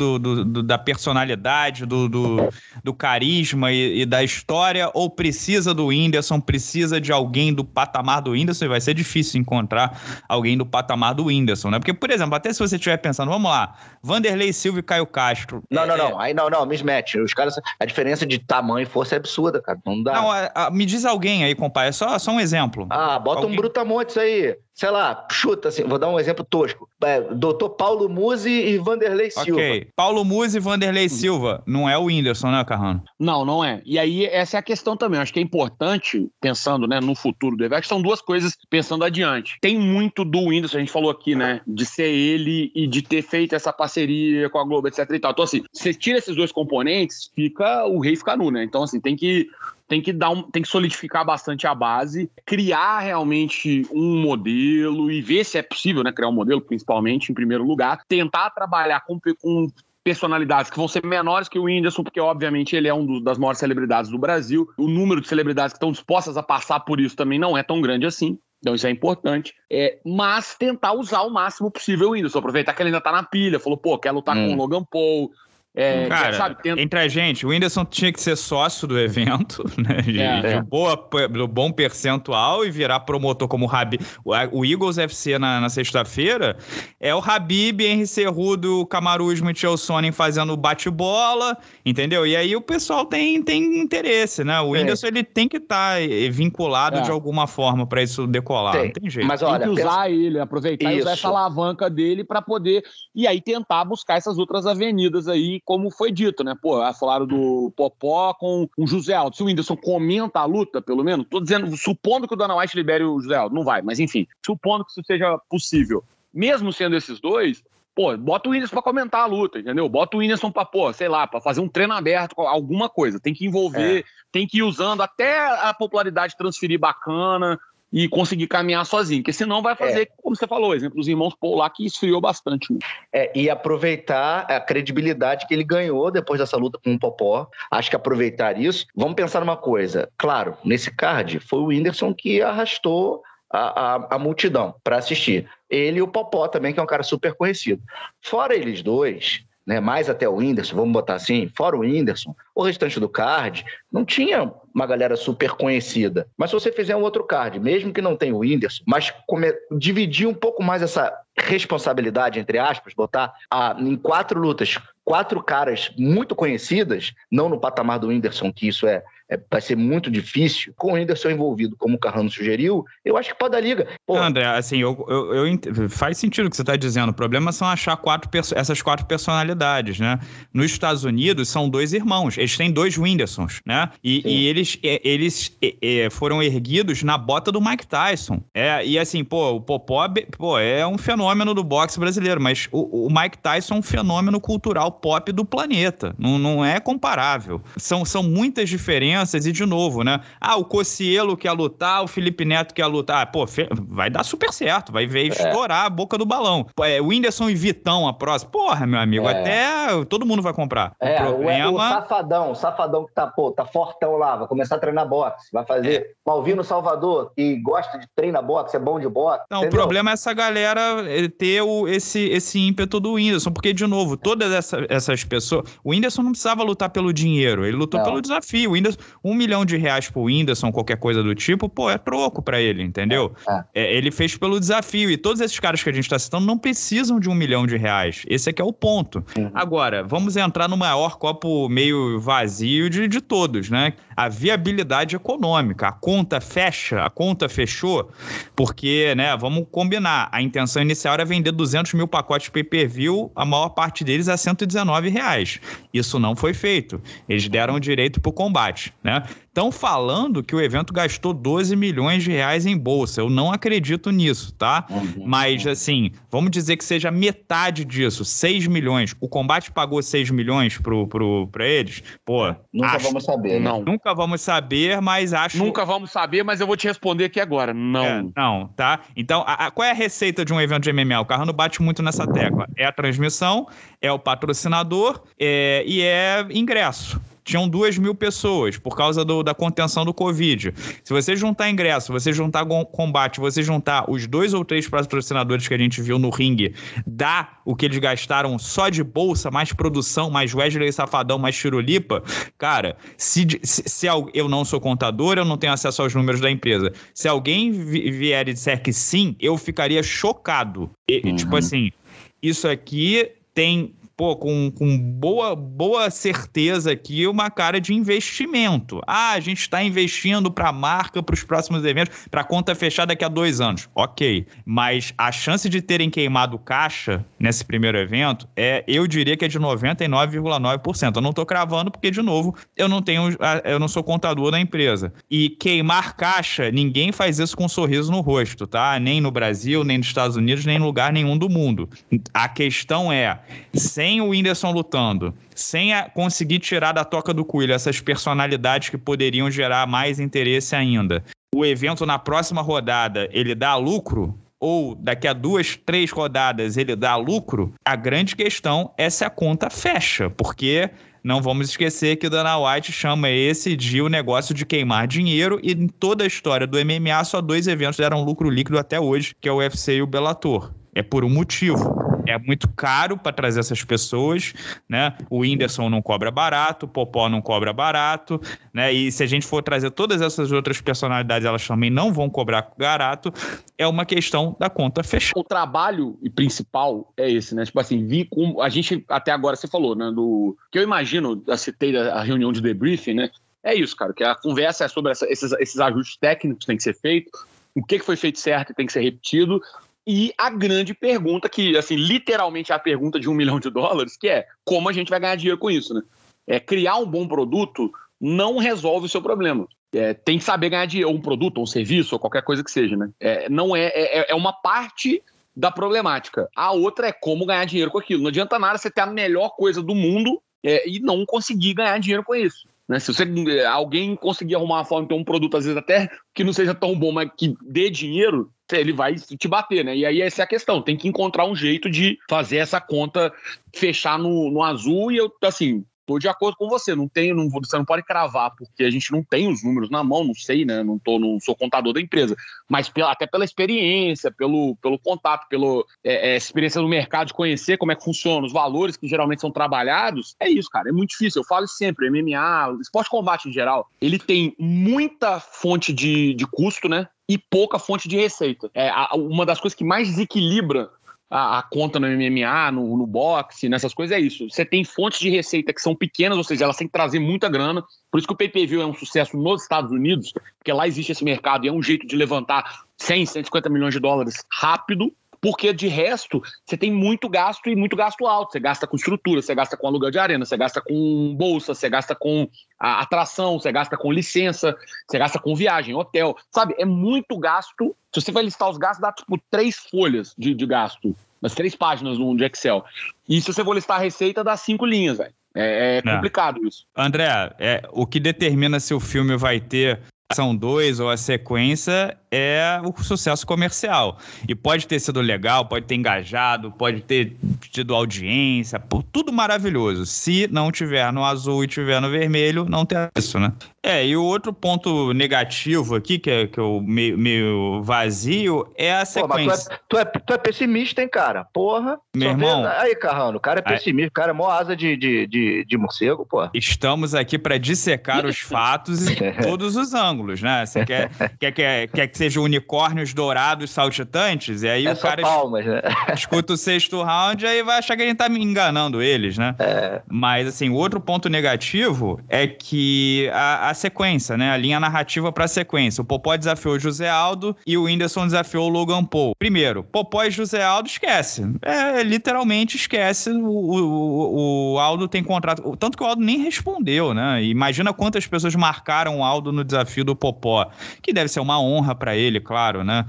da personalidade, do carisma e da história? Ou precisa do Whindersson, precisa de alguém do patamar do Whindersson? E vai ser difícil encontrar alguém do patamar do Whindersson, né? Porque, por exemplo, até se você estiver pensando, vamos lá, Vanderlei Silva e Caio Castro. Não. Aí não, mismatch. Os caras, a diferença de tamanho e força é absurda, cara. Não dá. Não, me diz alguém aí, compadre. É só um exemplo. Bota alguém. Um Brutamontes aí. Sei lá, chuta assim, vou dar um exemplo tosco. Doutor Paulo Musi e Vanderlei Silva. Ok, Paulo Musi e Vanderlei Silva. Não é o Whindersson, né, Carrano? Não é. E aí, essa é a questão também. Eu acho que é importante, pensando, né, no futuro do evento, são duas coisas pensando adiante. Tem muito do Whindersson, a gente falou aqui, né, de ser ele e de ter feito essa parceria com a Globo, etc e tal. Então, assim, você tira esses dois componentes, fica o rei fica nu, né? Então, assim, tem que solidificar bastante a base, criar realmente um modelo e ver se é possível, né, criar um modelo, principalmente, em primeiro lugar. Tentar trabalhar com personalidades que vão ser menores que o Whindersson, porque, obviamente, ele é das maiores celebridades do Brasil. O número de celebridades que estão dispostas a passar por isso também não é tão grande assim. Então isso é importante, mas tentar usar o máximo possível o Whindersson. Aproveitar que ele ainda tá na pilha, falou, quer lutar com o Logan Paul... Cara, sabe, entre a gente, o Whindersson tinha que ser sócio do evento, né? De bom percentual e virar promotor como o Habib. O Eagles FC na sexta-feira é o Habib, Henry Cerrudo, Camaruzma e Tio Sonnen fazendo bate-bola, entendeu? E aí o pessoal tem interesse, né? O Whindersson ele tem que estar vinculado de alguma forma para isso decolar. Não tem jeito. Mas, olha, tem que usar ele, aproveitar isso. E usar essa alavanca dele para poder... E aí tentar buscar essas outras avenidas aí, como foi dito, né? Falaram do Popó com o José Aldo. Se o Whindersson comenta a luta, pelo menos, tô dizendo, supondo que o Dana White libere o José Aldo, não vai, mas enfim, supondo que isso seja possível. Mesmo sendo esses dois, bota o Whindersson pra comentar a luta, entendeu? Bota o Whindersson pra, sei lá, pra fazer um treino aberto, alguma coisa. Tem que envolver, tem que ir usando até a popularidade transferir bacana e conseguir caminhar sozinho, porque senão vai fazer, como você falou, exemplo, os irmãos Paul lá, que esfriou bastante. E aproveitar a credibilidade que ele ganhou depois dessa luta com o Popó, acho que aproveitar isso. Vamos pensar numa coisa, claro, nesse card foi o Whindersson que arrastou a multidão para assistir. Ele e o Popó também, que é um cara super conhecido. Fora eles dois... Né, mais até o Whindersson, vamos botar assim, fora o Whindersson, o restante do card não tinha uma galera super conhecida. Mas se você fizer um outro card, mesmo que não tenha o Whindersson, mas dividir um pouco mais essa responsabilidade, entre aspas, botar em 4 lutas, 4 caras muito conhecidas, não no patamar do Whindersson, que isso é vai ser muito difícil, com o Whindersson envolvido, como o Carrano sugeriu, eu acho que pode dar liga. Pô, André, assim, faz sentido o que você está dizendo, o problema são achar essas quatro personalidades, né? Nos Estados Unidos são dois irmãos, eles têm dois Whinderssons, né? E eles foram erguidos na bota do Mike Tyson. E assim, o Popó é um fenômeno do boxe brasileiro, mas o Mike Tyson é um fenômeno cultural pop do planeta, não é comparável. São muitas diferenças. E de novo, né? O Cocielo quer lutar, o Felipe Neto quer lutar. Vai dar super certo, vai ver estourar a boca do balão. O Whindersson e Vitão, a próxima. Porra, meu amigo, até todo mundo vai comprar. O Safadão que tá fortão lá, vai começar a treinar boxe, vai fazer. Malvino Salvador, que gosta de treinar boxe, é bom de boxe. Não, entendeu? O problema é essa galera ter esse ímpeto do Whindersson, porque, de novo, todas essas pessoas. O Whindersson não precisava lutar pelo dinheiro, ele lutou pelo desafio. O Whindersson, R$1 milhão pro Whindersson, qualquer coisa do tipo, é troco pra ele, entendeu? Ele fez pelo desafio, e todos esses caras que a gente tá citando não precisam de R$1 milhão. Esse aqui é o ponto. Uhum. Agora, vamos entrar no maior copo meio vazio de todos, né? A viabilidade econômica, a conta fechou, porque, né, vamos combinar, a intenção inicial era vender 200 mil pacotes pay-per-view, a maior parte deles a R$119. Isso não foi feito. Eles deram direito pro combate, né? Estão falando que o evento gastou R$12 milhões em bolsa. Eu não acredito nisso, tá? Mas, assim, vamos dizer que seja metade disso, 6 milhões. O combate pagou 6 milhões pra eles? Nunca vamos saber, não. Nunca vamos saber, mas acho... Nunca vamos saber, mas eu vou te responder aqui agora. Não. Não, tá? Então, qual é a receita de um evento de MMA? O Carrano bate muito nessa tecla. É a transmissão, é o patrocinador e é ingresso. Tinham 2.000 pessoas por causa da contenção do Covid. Se você juntar ingresso, você juntar combate, você juntar os 2 ou 3 patrocinadores que a gente viu no ringue, dá o que eles gastaram só de bolsa, mais produção, mais Wesley Safadão, mais Tirulipa. Cara, se eu não sou contador, eu não tenho acesso aos números da empresa. Se alguém vier e disser que sim, eu ficaria chocado. Tipo assim, isso aqui tem... com boa certeza aqui, uma cara de investimento. A gente está investindo para a marca, para os próximos eventos, para a conta fechar daqui a 2 anos. Ok, mas a chance de terem queimado caixa nesse primeiro evento, eu diria que é de 99,9%. Eu não estou cravando porque, de novo, eu não sou contador da empresa. E queimar caixa, ninguém faz isso com um sorriso no rosto, tá? Nem no Brasil, nem nos Estados Unidos, nem em lugar nenhum do mundo. A questão é... Sem o Whindersson lutando, sem conseguir tirar da toca do coelho essas personalidades que poderiam gerar mais interesse ainda, o evento na próxima rodada, ele dá lucro? Ou daqui a 2, 3 rodadas ele dá lucro? A grande questão é se a conta fecha, porque... Não vamos esquecer que o Dana White chama esse dia o negócio de queimar dinheiro, e em toda a história do MMA só 2 eventos deram lucro líquido até hoje, que é o UFC e o Bellator. É por um motivo. É muito caro para trazer essas pessoas, né? O Whindersson não cobra barato, o Popó não cobra barato, né? E se a gente for trazer todas essas outras personalidades, elas também não vão cobrar barato. É uma questão da conta fechada. O trabalho principal é esse, né? Tipo assim, vi como a gente até agora, você falou, né? Que eu imagino, citei a reunião de debriefing, né? É isso, cara, que a conversa é sobre esses ajustes técnicos que tem que ser feito, o que foi feito certo tem que ser repetido. E a grande pergunta, que assim, literalmente é a pergunta de $1 milhão, que é como a gente vai ganhar dinheiro com isso, né? Criar um bom produto não resolve o seu problema. Tem que saber ganhar dinheiro, ou um produto, ou um serviço, ou qualquer coisa que seja, né? É uma parte da problemática. A outra é como ganhar dinheiro com aquilo. Não adianta nada você ter a melhor coisa do mundo e não conseguir ganhar dinheiro com isso. Né? Se alguém conseguir arrumar uma forma de ter um produto, às vezes até que não seja tão bom, mas que dê dinheiro, ele vai te bater, né? E aí essa é a questão, tem que encontrar um jeito de fazer essa conta fechar no azul, e eu, assim, tô de acordo com você, você não pode cravar, porque a gente não tem os números na mão, não sei, né? Não sou contador da empresa, mas até pela experiência, pelo contato, pela experiência no mercado, de conhecer como é que funciona, os valores que geralmente são trabalhados, é isso, cara, é muito difícil. Eu falo sempre, MMA, esporte combate em geral, ele tem muita fonte de custo, né? E pouca fonte de receita. Uma das coisas que mais desequilibra a conta no MMA, no boxe, nessas coisas, é isso. Você tem fontes de receita que são pequenas, ou seja, elas têm que trazer muita grana. Por isso que o PPV é um sucesso nos Estados Unidos, porque lá existe esse mercado e é um jeito de levantar 100, 150 milhões de dólares rápido, porque de resto você tem muito gasto e muito gasto alto. Você gasta com estrutura, você gasta com aluguel de arena, você gasta com bolsa, você gasta com atração, você gasta com licença, você gasta com viagem, hotel, sabe? É muito gasto. Se você vai listar os gastos, dá tipo 3 folhas de gasto, umas 3 páginas de Excel. E se você for listar a receita, dá 5 linhas, velho. É complicado isso. André, o que determina se o filme vai ter são 2 ou a sequência é o sucesso comercial. E pode ter sido legal, pode ter engajado, pode ter tido audiência, tudo maravilhoso. Se não tiver no azul e tiver no vermelho, não tem isso, né? E o outro ponto negativo aqui, que é o meio vazio, é a sequência. Pô, tu é pessimista, hein, cara? Porra. Meu irmão. Aí, Carrano, o cara é pessimista, o cara é mó asa de morcego, pô. Estamos aqui para dissecar os fatos em todos os ângulos, né? Você quer que sejam unicórnios dourados saltitantes? E aí o cara palmas, né? Escuta o sexto round e aí vai achar que a gente tá enganando eles, né? Mas, assim, o outro ponto negativo é que a sequência, né? A linha narrativa pra sequência. O Popó desafiou o José Aldo e o Whindersson desafiou o Logan Paul. Primeiro, Popó e José Aldo esquece. Literalmente esquece. O Aldo tem contrato. Tanto que o Aldo nem respondeu, né? Imagina quantas pessoas marcaram o Aldo no desafio do Popó. Que deve ser uma honra pra ele, claro, né?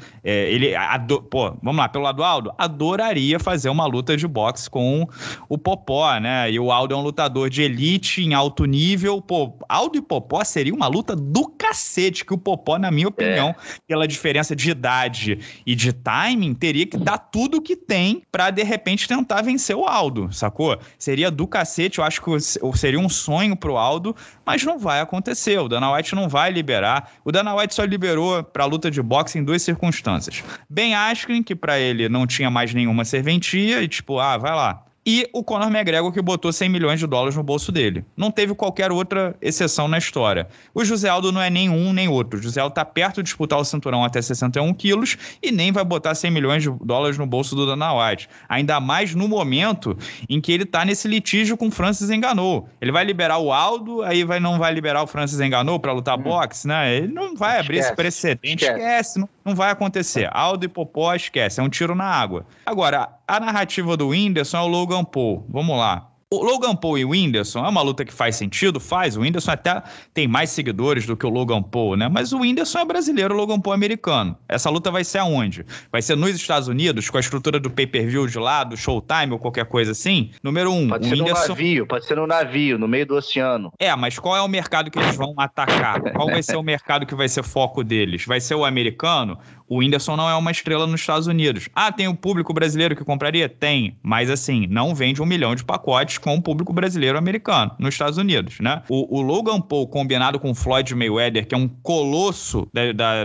Vamos lá, pelo lado do Aldo, adoraria fazer uma luta de boxe com o Popó, né? E o Aldo é um lutador de elite, em alto nível. Pô, Aldo e Popó seria uma luta do cacete, que o Popó, na minha opinião, pela diferença de idade e de timing, teria que dar tudo o que tem pra, de repente, tentar vencer o Aldo, sacou? Seria do cacete, eu acho que seria um sonho pro Aldo, mas não vai acontecer. O Dana White não vai liberar. O Dana White só liberou pra luta de boxe em 2 circunstâncias. Ben Askren, que pra ele não tinha mais nenhuma serventia, e tipo, vai lá. E o Conor McGregor, que botou 100 milhões de dólares no bolso dele. Não teve qualquer outra exceção na história. O José Aldo não é nem um nem outro. O José Aldo tá perto de disputar o cinturão até 61 quilos e nem vai botar 100 milhões de dólares no bolso do Dana White. Ainda mais no momento em que ele tá nesse litígio com o Francis Ngannou. Ele vai liberar o Aldo, aí não vai liberar o Francis Ngannou pra lutar boxe, né? Ele não vai abrir esse precedente. Esquece, não vai acontecer. Aldo e Popó, esquece. É um tiro na água. Agora, a narrativa do Whindersson é o Logan Paul. Vamos lá. O Logan Paul e o Whindersson é uma luta que faz sentido? Faz. O Whindersson até tem mais seguidores do que o Logan Paul, né? Mas o Whindersson é brasileiro, o Logan Paul é americano. Essa luta vai ser aonde? Vai ser nos Estados Unidos, com a estrutura do pay-per-view de lá, do Showtime ou qualquer coisa assim? Número 1, pode ser no navio, pode ser no navio, no meio do oceano. Mas qual é o mercado que eles vão atacar? Qual vai ser o mercado que vai ser foco deles? Vai ser o americano? O Whindersson não é uma estrela nos Estados Unidos. Tem o público brasileiro que compraria? Tem. Mas, assim, não vende 1 milhão de pacotes com o público brasileiro americano nos Estados Unidos, né? O Logan Paul, combinado com o Floyd Mayweather, que é um colosso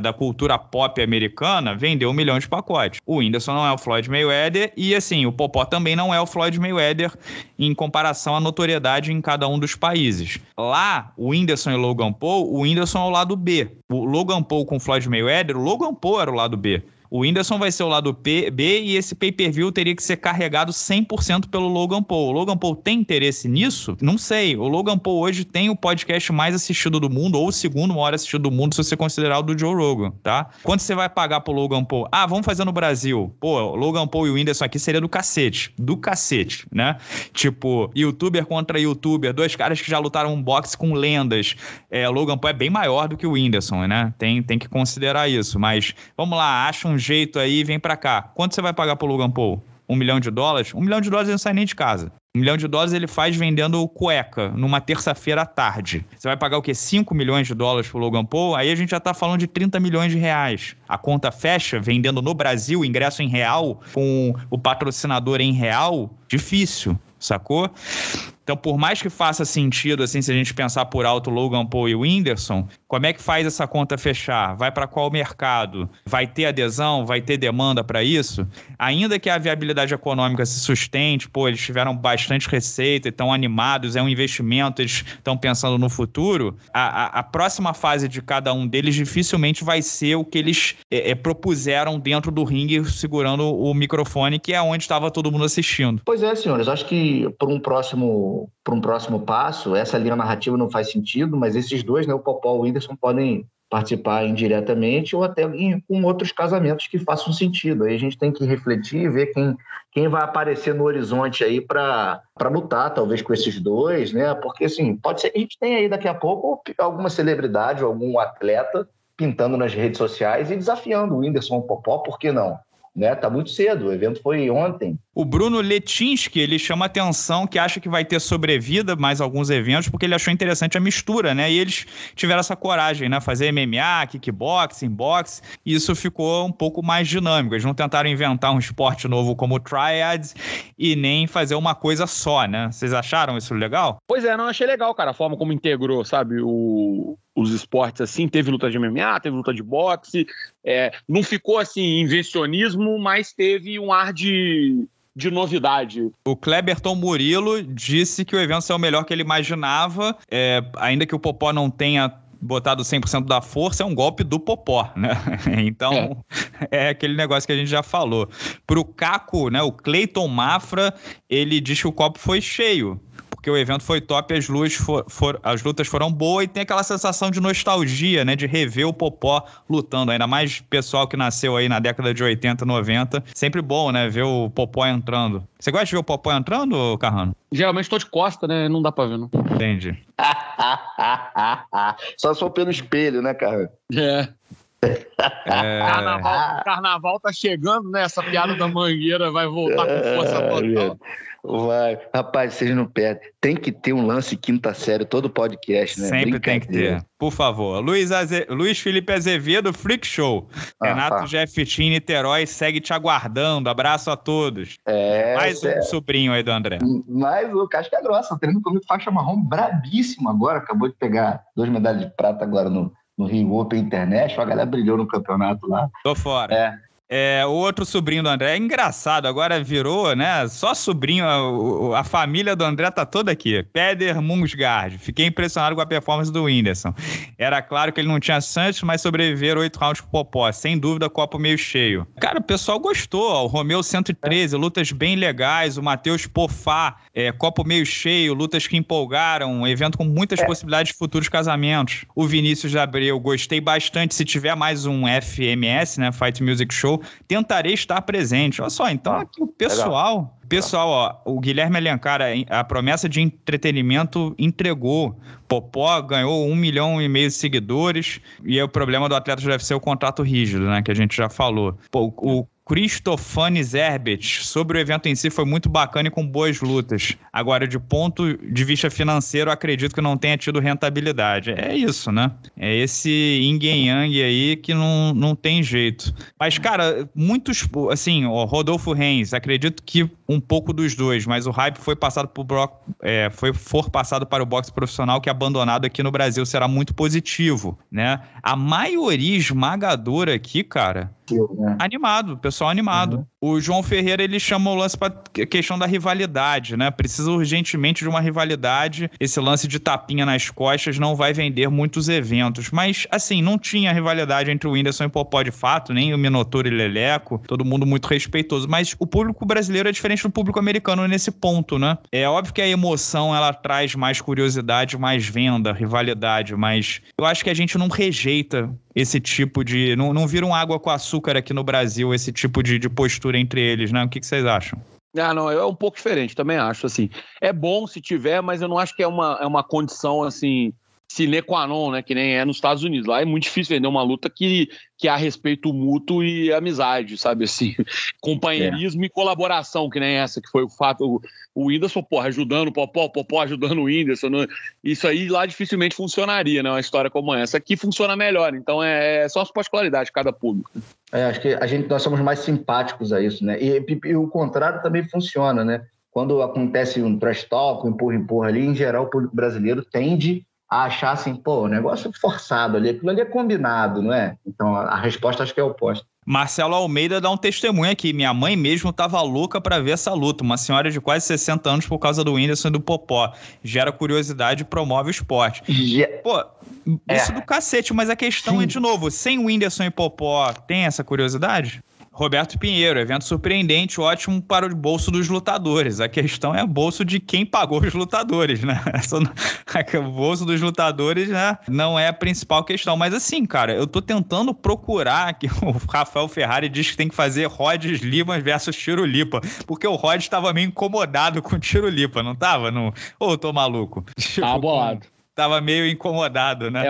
da cultura pop americana, vendeu 1 milhão de pacotes. O Whindersson não é o Floyd Mayweather e, assim, o Popó também não é o Floyd Mayweather em comparação à notoriedade em cada um dos países. Lá, o Whindersson e o Logan Paul, o Whindersson é o lado B. O Logan Paul com o Floyd Mayweather, o Logan Paul era o lado B. O Whindersson vai ser o lado B e esse pay-per-view teria que ser carregado 100% pelo Logan Paul. O Logan Paul tem interesse nisso? Não sei. O Logan Paul hoje tem o podcast mais assistido do mundo, ou o segundo maior assistido do mundo, se você considerar o do Joe Rogan, tá? Quanto você vai pagar pro Logan Paul? Vamos fazer no Brasil. O Logan Paul e o Whindersson aqui seria do cacete. Do cacete, né? Tipo, youtuber contra youtuber, 2 caras que já lutaram um boxe com lendas. Logan Paul é bem maior do que o Whindersson, né? Tem que considerar isso, mas vamos lá, acha um jeito aí, vem pra cá. Quanto você vai pagar pro Logan Paul? $1 milhão? $1 milhão ele não sai nem de casa. $1 milhão ele faz vendendo cueca numa terça-feira à tarde. Você vai pagar o quê? $5 milhões pro Logan Paul? Aí a gente já tá falando de R$30 milhões. A conta fecha vendendo no Brasil, ingresso em real, com o patrocinador em real? Difícil, sacou? Então, por mais que faça sentido, assim, se a gente pensar por alto Logan Paul e Whindersson, como é que faz essa conta fechar? Vai para qual mercado? Vai ter adesão? Vai ter demanda para isso? Ainda que a viabilidade econômica se sustente, pô, eles tiveram bastante receita, estão animados, é um investimento, eles estão pensando no futuro, a próxima fase de cada um deles dificilmente vai ser o que eles propuseram dentro do ringue, segurando o microfone, que é onde estava todo mundo assistindo. Pois é, senhores, acho que para um próximo passo, essa linha narrativa não faz sentido, mas esses dois, né, o Popó e o Whindersson, podem participar indiretamente ou até com outros casamentos que façam sentido. Aí a gente tem que refletir e ver quem vai aparecer no horizonte aí para lutar, talvez, com esses dois, né? Porque, assim, pode ser que a gente tenha aí daqui a pouco alguma celebridade ou algum atleta pintando nas redes sociais e desafiando o Whindersson, o Popó, por que não? Né? Tá muito cedo, o evento foi ontem. O Bruno Letinski, ele chama atenção que acha que vai ter sobrevida mais alguns eventos, porque ele achou interessante a mistura, né? E eles tiveram essa coragem, né? Fazer MMA, kickboxing, boxe, e isso ficou um pouco mais dinâmico. Eles não tentaram inventar um esporte novo como o Triads e nem fazer uma coisa só, né? Vocês acharam isso legal? Pois é, não, achei legal, cara, a forma como integrou, sabe, os esportes, assim. Teve luta de MMA, teve luta de boxe, não ficou assim invencionismo, mas teve um ar de novidade. O Kleberton Murilo disse que o evento é o melhor que ele imaginava, ainda que o Popó não tenha botado 100% da força, é um golpe do Popó, né? Então, é aquele negócio que a gente já falou. Pro Caco, né, o Cleiton Mafra, ele diz que o copo foi cheio, porque o evento foi top, as lutas foram boas, e tem aquela sensação de nostalgia, né? De rever o Popó lutando, ainda mais pessoal que nasceu aí na década de 80, 90. Sempre bom, né? Ver o Popó entrando. Você gosta de ver o Popó entrando, Carrano? Geralmente tô de costa, né? Não dá pra ver, não. Entendi. Só se for pelo espelho, né, Carrano? Carnaval tá chegando, né? Essa piada da mangueira vai voltar com força total. Vai, rapaz, vocês não perdem. Tem que ter um lance quinta série, todo podcast, né? Sempre tem que ter. Por favor. Luiz Felipe Azevedo, Freak Show. Renato Jeffitin, Niterói, segue te aguardando. Abraço a todos. Mais um sobrinho aí do André. Mais um, casca grossa. Treino comigo, faixa marrom, brabíssimo agora. Acabou de pegar 2 medalhas de prata agora no Rio Open International. A galera brilhou no campeonato lá. Tô fora. O outro sobrinho do André, engraçado, agora virou, né, só sobrinho, a família do André tá toda aqui. Peder Mungsgaard, fiquei impressionado com a performance do Whindersson. Era claro que ele não tinha chance, mas sobreviveram 8 rounds com o Popó, sem dúvida, copo meio cheio. Cara, o pessoal gostou, ó, o Romeu 113, lutas bem legais, o Matheus Pofá, copo meio cheio, lutas que empolgaram, um evento com muitas possibilidades de futuros casamentos. O Vinícius de Abreu, gostei bastante, se tiver mais um FMS, né, Fight Music Show, tentarei estar presente. Olha só, então aqui o pessoal, ó, o Guilherme Alencar, a promessa de entretenimento, entregou. Popó ganhou 1,5 milhão de seguidores, e é o problema do atleta deve ser o contrato rígido, né, que a gente já falou. Pô, o Cristofani Zerbet, sobre o evento em si, foi muito bacana e com boas lutas. Agora, de ponto de vista financeiro, acredito que não tenha tido rentabilidade. É isso, né? É esse yin e yang aí que não tem jeito. Mas, cara, muitos... Assim, o Rodolfo Reis, acredito que um pouco dos dois, mas o hype foi passado para o boxe profissional, que abandonado aqui no Brasil será muito positivo, né? A maioria esmagadora aqui, cara... Animado, pessoal animado. O João Ferreira, ele chama o lance para questão da rivalidade, né? Precisa urgentemente de uma rivalidade. Esse lance de tapinha nas costas não vai vender muitos eventos. Mas, assim, não tinha rivalidade entre o Whindersson e o Popó de fato, nem o Minotauro e Leleco. Todo mundo muito respeitoso. Mas o público brasileiro é diferente do público americano nesse ponto, né? É óbvio que a emoção, ela traz mais curiosidade, mais venda, rivalidade. Mas eu acho que a gente não rejeita esse tipo de... Não vira um água com açúcar aqui no Brasil, esse tipo de postura entre eles, né? O que vocês acham? Ah, não, é um pouco diferente, também acho, assim. É bom se tiver, mas eu não acho que é uma condição, assim, sine qua non, né? Que nem é nos Estados Unidos. Lá é muito difícil vender uma luta que há respeito mútuo e amizade, sabe, assim? Companheirismo e colaboração, que nem essa, que foi o fato... O Whindersson, porra, ajudando o Popó ajudando o Whindersson. Não... Isso aí lá dificilmente funcionaria, né? Uma história como essa. Aqui funciona melhor, então é só as particularidades de cada público. Acho que nós somos mais simpáticos a isso, né? E o contrário também funciona, né? Quando acontece um trash talk, um empurra-empurra ali, em geral o público brasileiro tende a achar assim, pô, negócio forçado ali, aquilo ali é combinado, não é? Então a resposta acho que é oposta. Marcelo Almeida dá um testemunho aqui. Minha mãe mesmo estava louca para ver essa luta. Uma senhora de quase 60 anos por causa do Whindersson e do Popó. Gera curiosidade e promove o esporte. Pô, isso do cacete, mas a questão é, de novo, sem Whindersson e Popó, tem essa curiosidade? Roberto Pinheiro, evento surpreendente, ótimo para o bolso dos lutadores. A questão é o bolso de quem pagou os lutadores, né? O bolso dos lutadores, né, não é a principal questão. Mas assim, cara, eu tô tentando procurar que o Rafael Ferrari diz que tem que fazer Rodes Lima versus Tirulipa, porque o Rodes estava meio incomodado com o Tirulipa, não tava? Ou eu tô maluco? Tava bolado. Tava meio incomodado, né?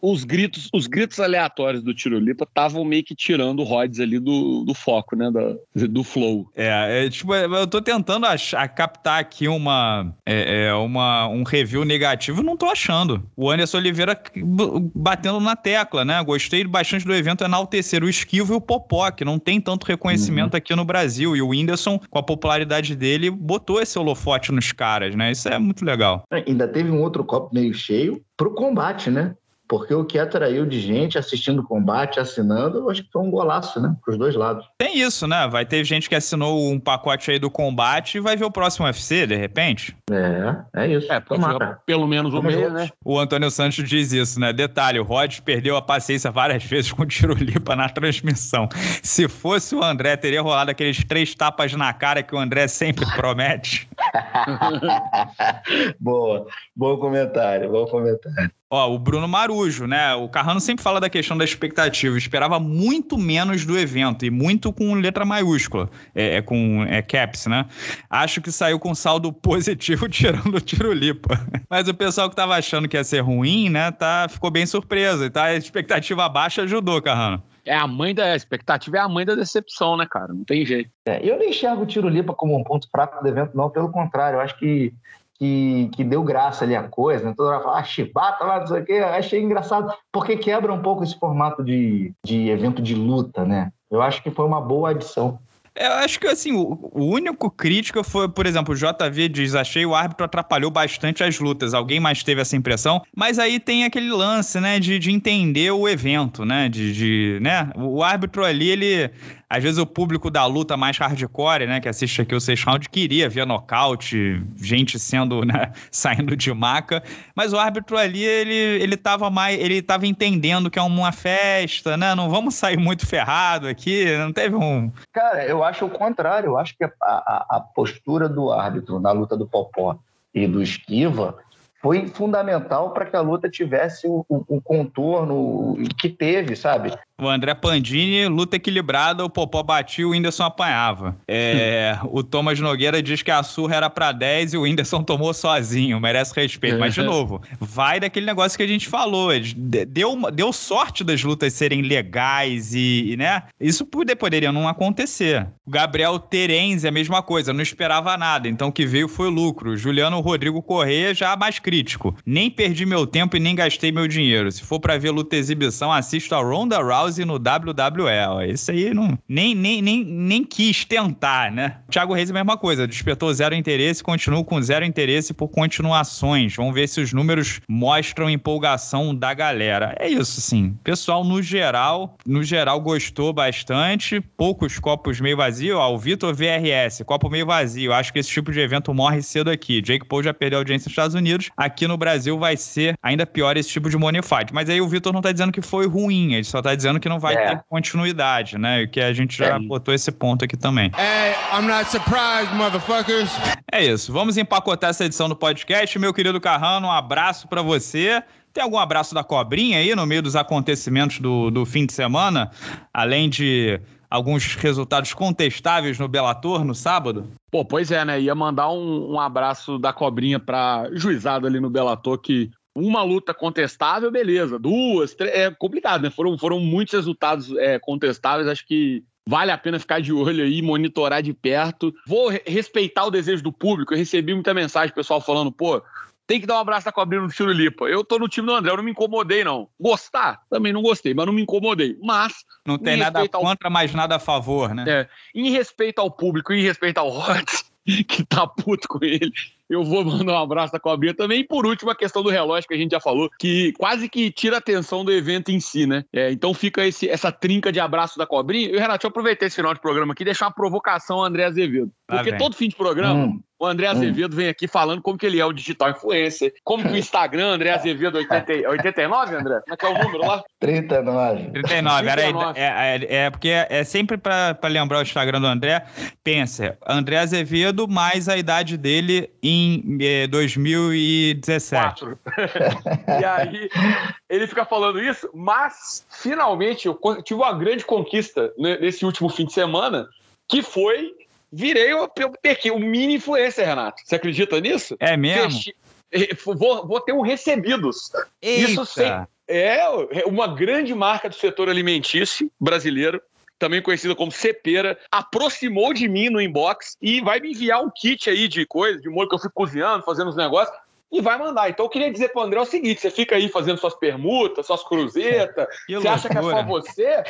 Os gritos aleatórios do Tirulipa estavam meio que tirando o Royce ali do foco, né? Do flow. Eu tô tentando captar aqui um review negativo, não tô achando. O Anderson Oliveira batendo na tecla, né? Gostei bastante do evento enaltecer o Esquiva e o Popó, que não tem tanto reconhecimento aqui no Brasil. E o Whindersson, com a popularidade dele, botou esse holofote nos caras, né? Isso é muito legal. Ainda teve um outro copo meio cheio pro combate, né? Porque o que atraiu de gente assistindo o combate, assinando, eu acho que foi um golaço, né? Para os dois lados. Tem isso, né? Vai ter gente que assinou um pacote aí do combate e vai ver o próximo UFC, de repente. É isso. Pelo menos o mesmo, né? O Antônio Santos diz isso, né? Detalhe, o Rodes perdeu a paciência várias vezes com o Tirulipa na transmissão. Se fosse o André, teria rolado aqueles 3 tapas na cara que o André sempre promete. Boa. Bom comentário. Ó, o Bruno Marujo, né? O Carrano sempre fala da questão da expectativa. Eu esperava muito menos do evento e muito com letra maiúscula. Com caps, né? Acho que saiu com saldo positivo tirando o Tirulipa. Mas o pessoal que tava achando que ia ser ruim, né? Ficou bem surpreso. E a expectativa baixa ajudou, Carrano. A expectativa é a mãe da decepção, né, cara? Não tem jeito. Eu não enxergo o Tirulipa como um ponto fraco do evento, não. Pelo contrário, eu acho que deu graça ali a coisa, né? Toda hora fala, chibata lá, não sei o quê. Achei engraçado, porque quebra um pouco esse formato de evento de luta, né? Eu acho que foi uma boa adição. Eu acho que, assim, o único crítico foi, por exemplo, o JV diz, achei o árbitro atrapalhou bastante as lutas. Alguém mais teve essa impressão? Mas aí tem aquele lance, né, de entender o evento, né? Né? O árbitro ali, ele... Às vezes o público da luta mais hardcore, né, que assiste aqui o Sexto Round, queria ver nocaute, gente saindo de maca, mas o árbitro ali, ele tava entendendo que é uma festa, né, não vamos sair muito ferrado aqui, não teve um... Cara, eu acho o contrário, eu acho que a postura do árbitro na luta do Popó e do Esquiva foi fundamental para que a luta tivesse o contorno que teve, sabe? O André Pandini, luta equilibrada, o Popó batia, o Whindersson apanhava. O Thomas Nogueira diz que a surra era pra 10 e o Whindersson tomou sozinho, merece respeito. Mas, de novo, vai daquele negócio que a gente falou. Deu sorte das lutas serem legais e, né? Isso poderia não acontecer. O Gabriel Terenzi, a mesma coisa, não esperava nada. Então, o que veio foi lucro. Juliano Rodrigo Corrêa, já mais crítico. Nem perdi meu tempo e nem gastei meu dinheiro. Se for pra ver luta exibição, assisto a Ronda Rousey no WWE. Isso aí não, nem quis tentar, né? Thiago Reis, a mesma coisa. Despertou zero interesse, continuo com zero interesse por continuações. Vamos ver se os números mostram empolgação da galera. É isso, sim. Pessoal, no geral, gostou bastante. Poucos copos meio vazio. Ó, o Vitor VRS, copo meio vazio. Acho que esse tipo de evento morre cedo aqui. Jake Paul já perdeu audiência nos Estados Unidos. Aqui no Brasil vai ser ainda pior esse tipo de money fight. Mas aí o Vitor não tá dizendo que foi ruim. Ele só tá dizendo que não vai ter continuidade, né? Que a gente já botou esse ponto aqui também. Hey, I'm not surprised, motherfuckers. É isso. Vamos empacotar essa edição do podcast. Meu querido Carrano, um abraço pra você. Tem algum abraço da cobrinha aí no meio dos acontecimentos do fim de semana? Além de alguns resultados contestáveis no Bellator no sábado? Pô, pois é, né? Ia mandar um abraço da cobrinha pra juizado ali no Bellator que... Uma luta contestável, beleza. 2, 3... É complicado, né? Foram muitos resultados contestáveis. Acho que vale a pena ficar de olho aí, monitorar de perto. Vou respeitar o desejo do público. Eu recebi muita mensagem, pessoal, falando, pô, tem que dar um abraço na cobrinha no Tirulipa. Eu tô no time do André, eu não me incomodei, não. Gostar? Também não gostei, mas não me incomodei. Mas... Não tem nada contra, mas nada a favor, né? Em respeito ao público, em respeito ao Royce, que tá puto com ele. Eu vou mandar um abraço da cobrinha também. E por último, a questão do relógio, que a gente já falou, que quase que tira a atenção do evento em si, né? É, então fica essa trinca de abraço da cobrinha. E, Renato, deixa eu aproveitar esse final de programa aqui e deixar uma provocação ao André Azevedo. Porque todo fim de programa, o André Azevedo vem aqui falando como que ele é o digital influencer. Como que o Instagram, André Azevedo, 89, André? Como é que é o número lá? 39. 39. É porque é sempre pra lembrar o Instagram do André. Pensa, André Azevedo mais a idade dele em 2017. E aí, ele fica falando isso, mas finalmente eu tive uma grande conquista nesse último fim de semana, que foi, virei o mini influencer, Renato. Você acredita nisso? É mesmo? Vou ter um recebidos. Eita. Isso sim. É uma grande marca do setor alimentício brasileiro, também conhecida como Cepera, aproximou de mim no inbox e vai me enviar um kit aí de coisa, de molho que eu fico cozinhando, fazendo os negócios, e vai mandar. Então eu queria dizer pro André o seguinte, você fica aí fazendo suas permutas, suas cruzetas, você loucura. Acha que é só você?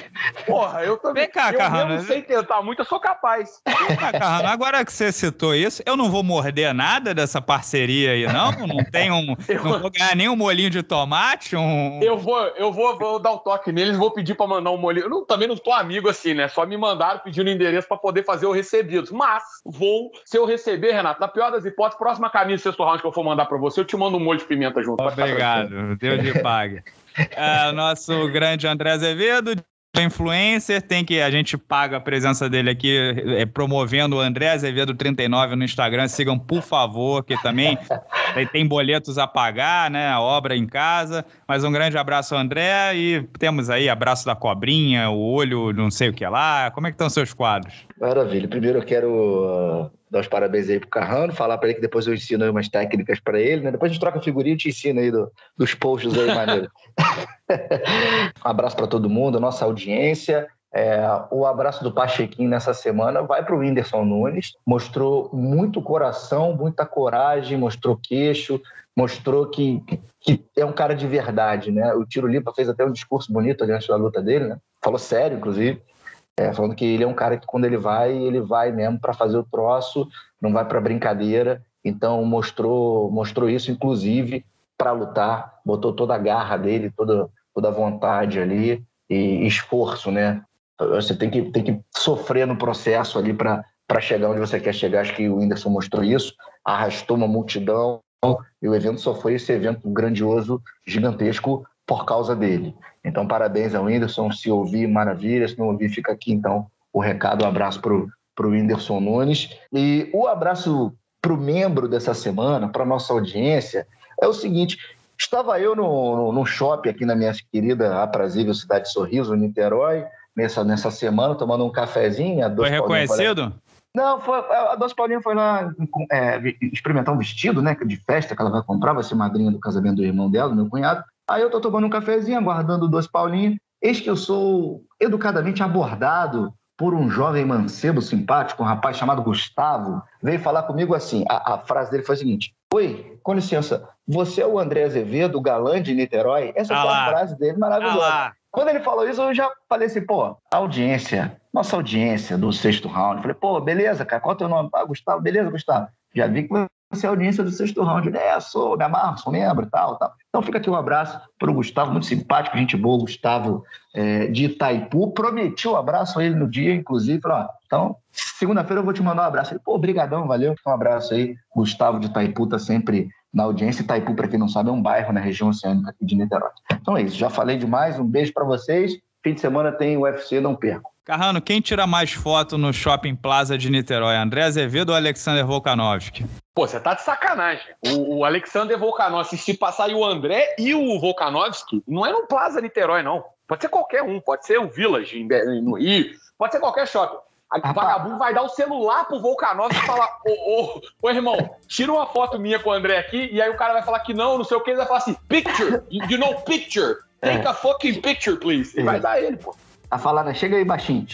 Porra, eu também, vem cá, eu Carrano, mesmo sem tentar muito, eu sou capaz. Vem cá, Carrano, agora que você citou isso, eu não vou morder nada dessa parceria aí, não? Não tem não vou ganhar nem um molinho de tomate? Eu vou dar um toque neles, vou pedir pra mandar um molinho. Eu também não tô amigo assim, né? Só me mandaram pedindo o endereço pra poder fazer o recebido. Mas vou, se eu receber, Renato, na pior das hipóteses, próxima camisa do sexto round que eu for mandar pra você, eu te mando um molho de pimenta junto. Obrigado, Deus lhe pague. Nosso grande André Azevedo, influencer, a gente paga a presença dele aqui, promovendo o André Azevedo 39 no Instagram, sigam por favor, que também tem boletos a pagar, né, a obra em casa, mas um grande abraço ao André, e temos aí abraço da cobrinha, o olho não sei o que lá, como é que estão seus quadros? Maravilha, primeiro eu quero dar os parabéns aí pro Carrano, falar pra ele que depois eu ensino aí umas técnicas pra ele, né? Depois a gente troca figurinha e te ensina aí dos posts aí, maneiro. Um abraço pra todo mundo, nossa audiência. O abraço do Pachequinho nessa semana vai pro Whindersson Nunes. Mostrou muito coração, muita coragem, mostrou queixo, mostrou que é um cara de verdade, né? O Tirulipa fez até um discurso bonito ali antes da luta dele, né? Falou sério, inclusive. Falando que ele é um cara que quando ele vai mesmo para fazer o troço, não vai para brincadeira. Então mostrou isso, inclusive, para lutar. Botou toda a garra dele, toda a vontade ali e esforço, né? Você tem que sofrer no processo ali para chegar onde você quer chegar. Acho que o Whindersson mostrou isso, arrastou uma multidão e o evento só foi esse evento grandioso, gigantesco, por causa dele. Então, parabéns ao Whindersson, se ouvir, maravilha, se não ouvir, fica aqui, então, o recado, um abraço pro Whindersson Nunes. E o abraço pro membro dessa semana, pra nossa audiência, é o seguinte, estava eu num shopping aqui na minha querida, aprazível Cidade Sorriso, Niterói, nessa semana, tomando um cafezinho. Foi reconhecido? Não, a Doce Paulinha foi lá experimentar um vestido, né, de festa que ela vai comprar, vai ser madrinha do casamento do irmão dela, do meu cunhado. Aí eu tô tomando um cafezinho, aguardando o Doce Paulinho. Eis que eu sou educadamente abordado por um jovem mancebo simpático, um rapaz chamado Gustavo. Veio falar comigo assim, a frase dele foi a seguinte: "Oi, com licença, você é o André Azevedo, galã de Niterói?" Essa foi a frase dele, maravilhosa. Quando ele falou isso, eu já falei assim, nossa audiência do sexto round. Eu falei, beleza, cara, qual é o teu nome? Gustavo, beleza, Gustavo. Já vi que você é a audiência do sexto round. Me amarro, sou membro e tal. Então fica aqui um abraço para o Gustavo, muito simpático, gente boa, Gustavo de Itaipu. Prometi um abraço a ele no dia, inclusive. Falei, então, segunda-feira eu vou te mandar um abraço. Ele, brigadão, valeu. Um abraço aí. Gustavo de Itaipu tá sempre na audiência. Itaipu, para quem não sabe, é um bairro na região oceânica aqui de Niterói. Então é isso, já falei demais. Um beijo para vocês. Fim de semana tem UFC, não perco. Carrano, quem tira mais foto no Shopping Plaza de Niterói? André Azevedo ou Alexander Volkanovski? Você tá de sacanagem. O Alexander Volkanovski, se passar aí o André e o Volkanovski, não é no Plaza Niterói, não. Pode ser qualquer um, pode ser o Village no Rio, pode ser qualquer shopping. O vagabundo vai dar o celular pro Volkanovski e falar, ô irmão, tira uma foto minha com o André aqui, e aí o cara vai falar que não sei o que, ele vai falar assim, picture, you know picture, take a fucking picture, please. E vai dar ele, pô. a falar, né? Chega aí baixinho,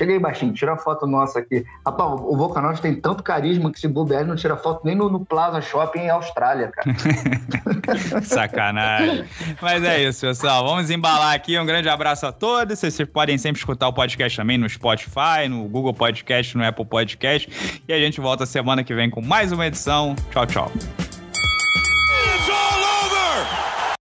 tira a foto nossa aqui. Rapaz, o Volkanovski tem tanto carisma que se bobear não tira foto nem no Plaza Shopping em Austrália, cara. Sacanagem. Mas é isso, pessoal. Vamos embalar aqui. Um grande abraço a todos. Vocês podem sempre escutar o podcast também no Spotify, no Google Podcast, no Apple Podcast. E a gente volta semana que vem com mais uma edição. Tchau, tchau.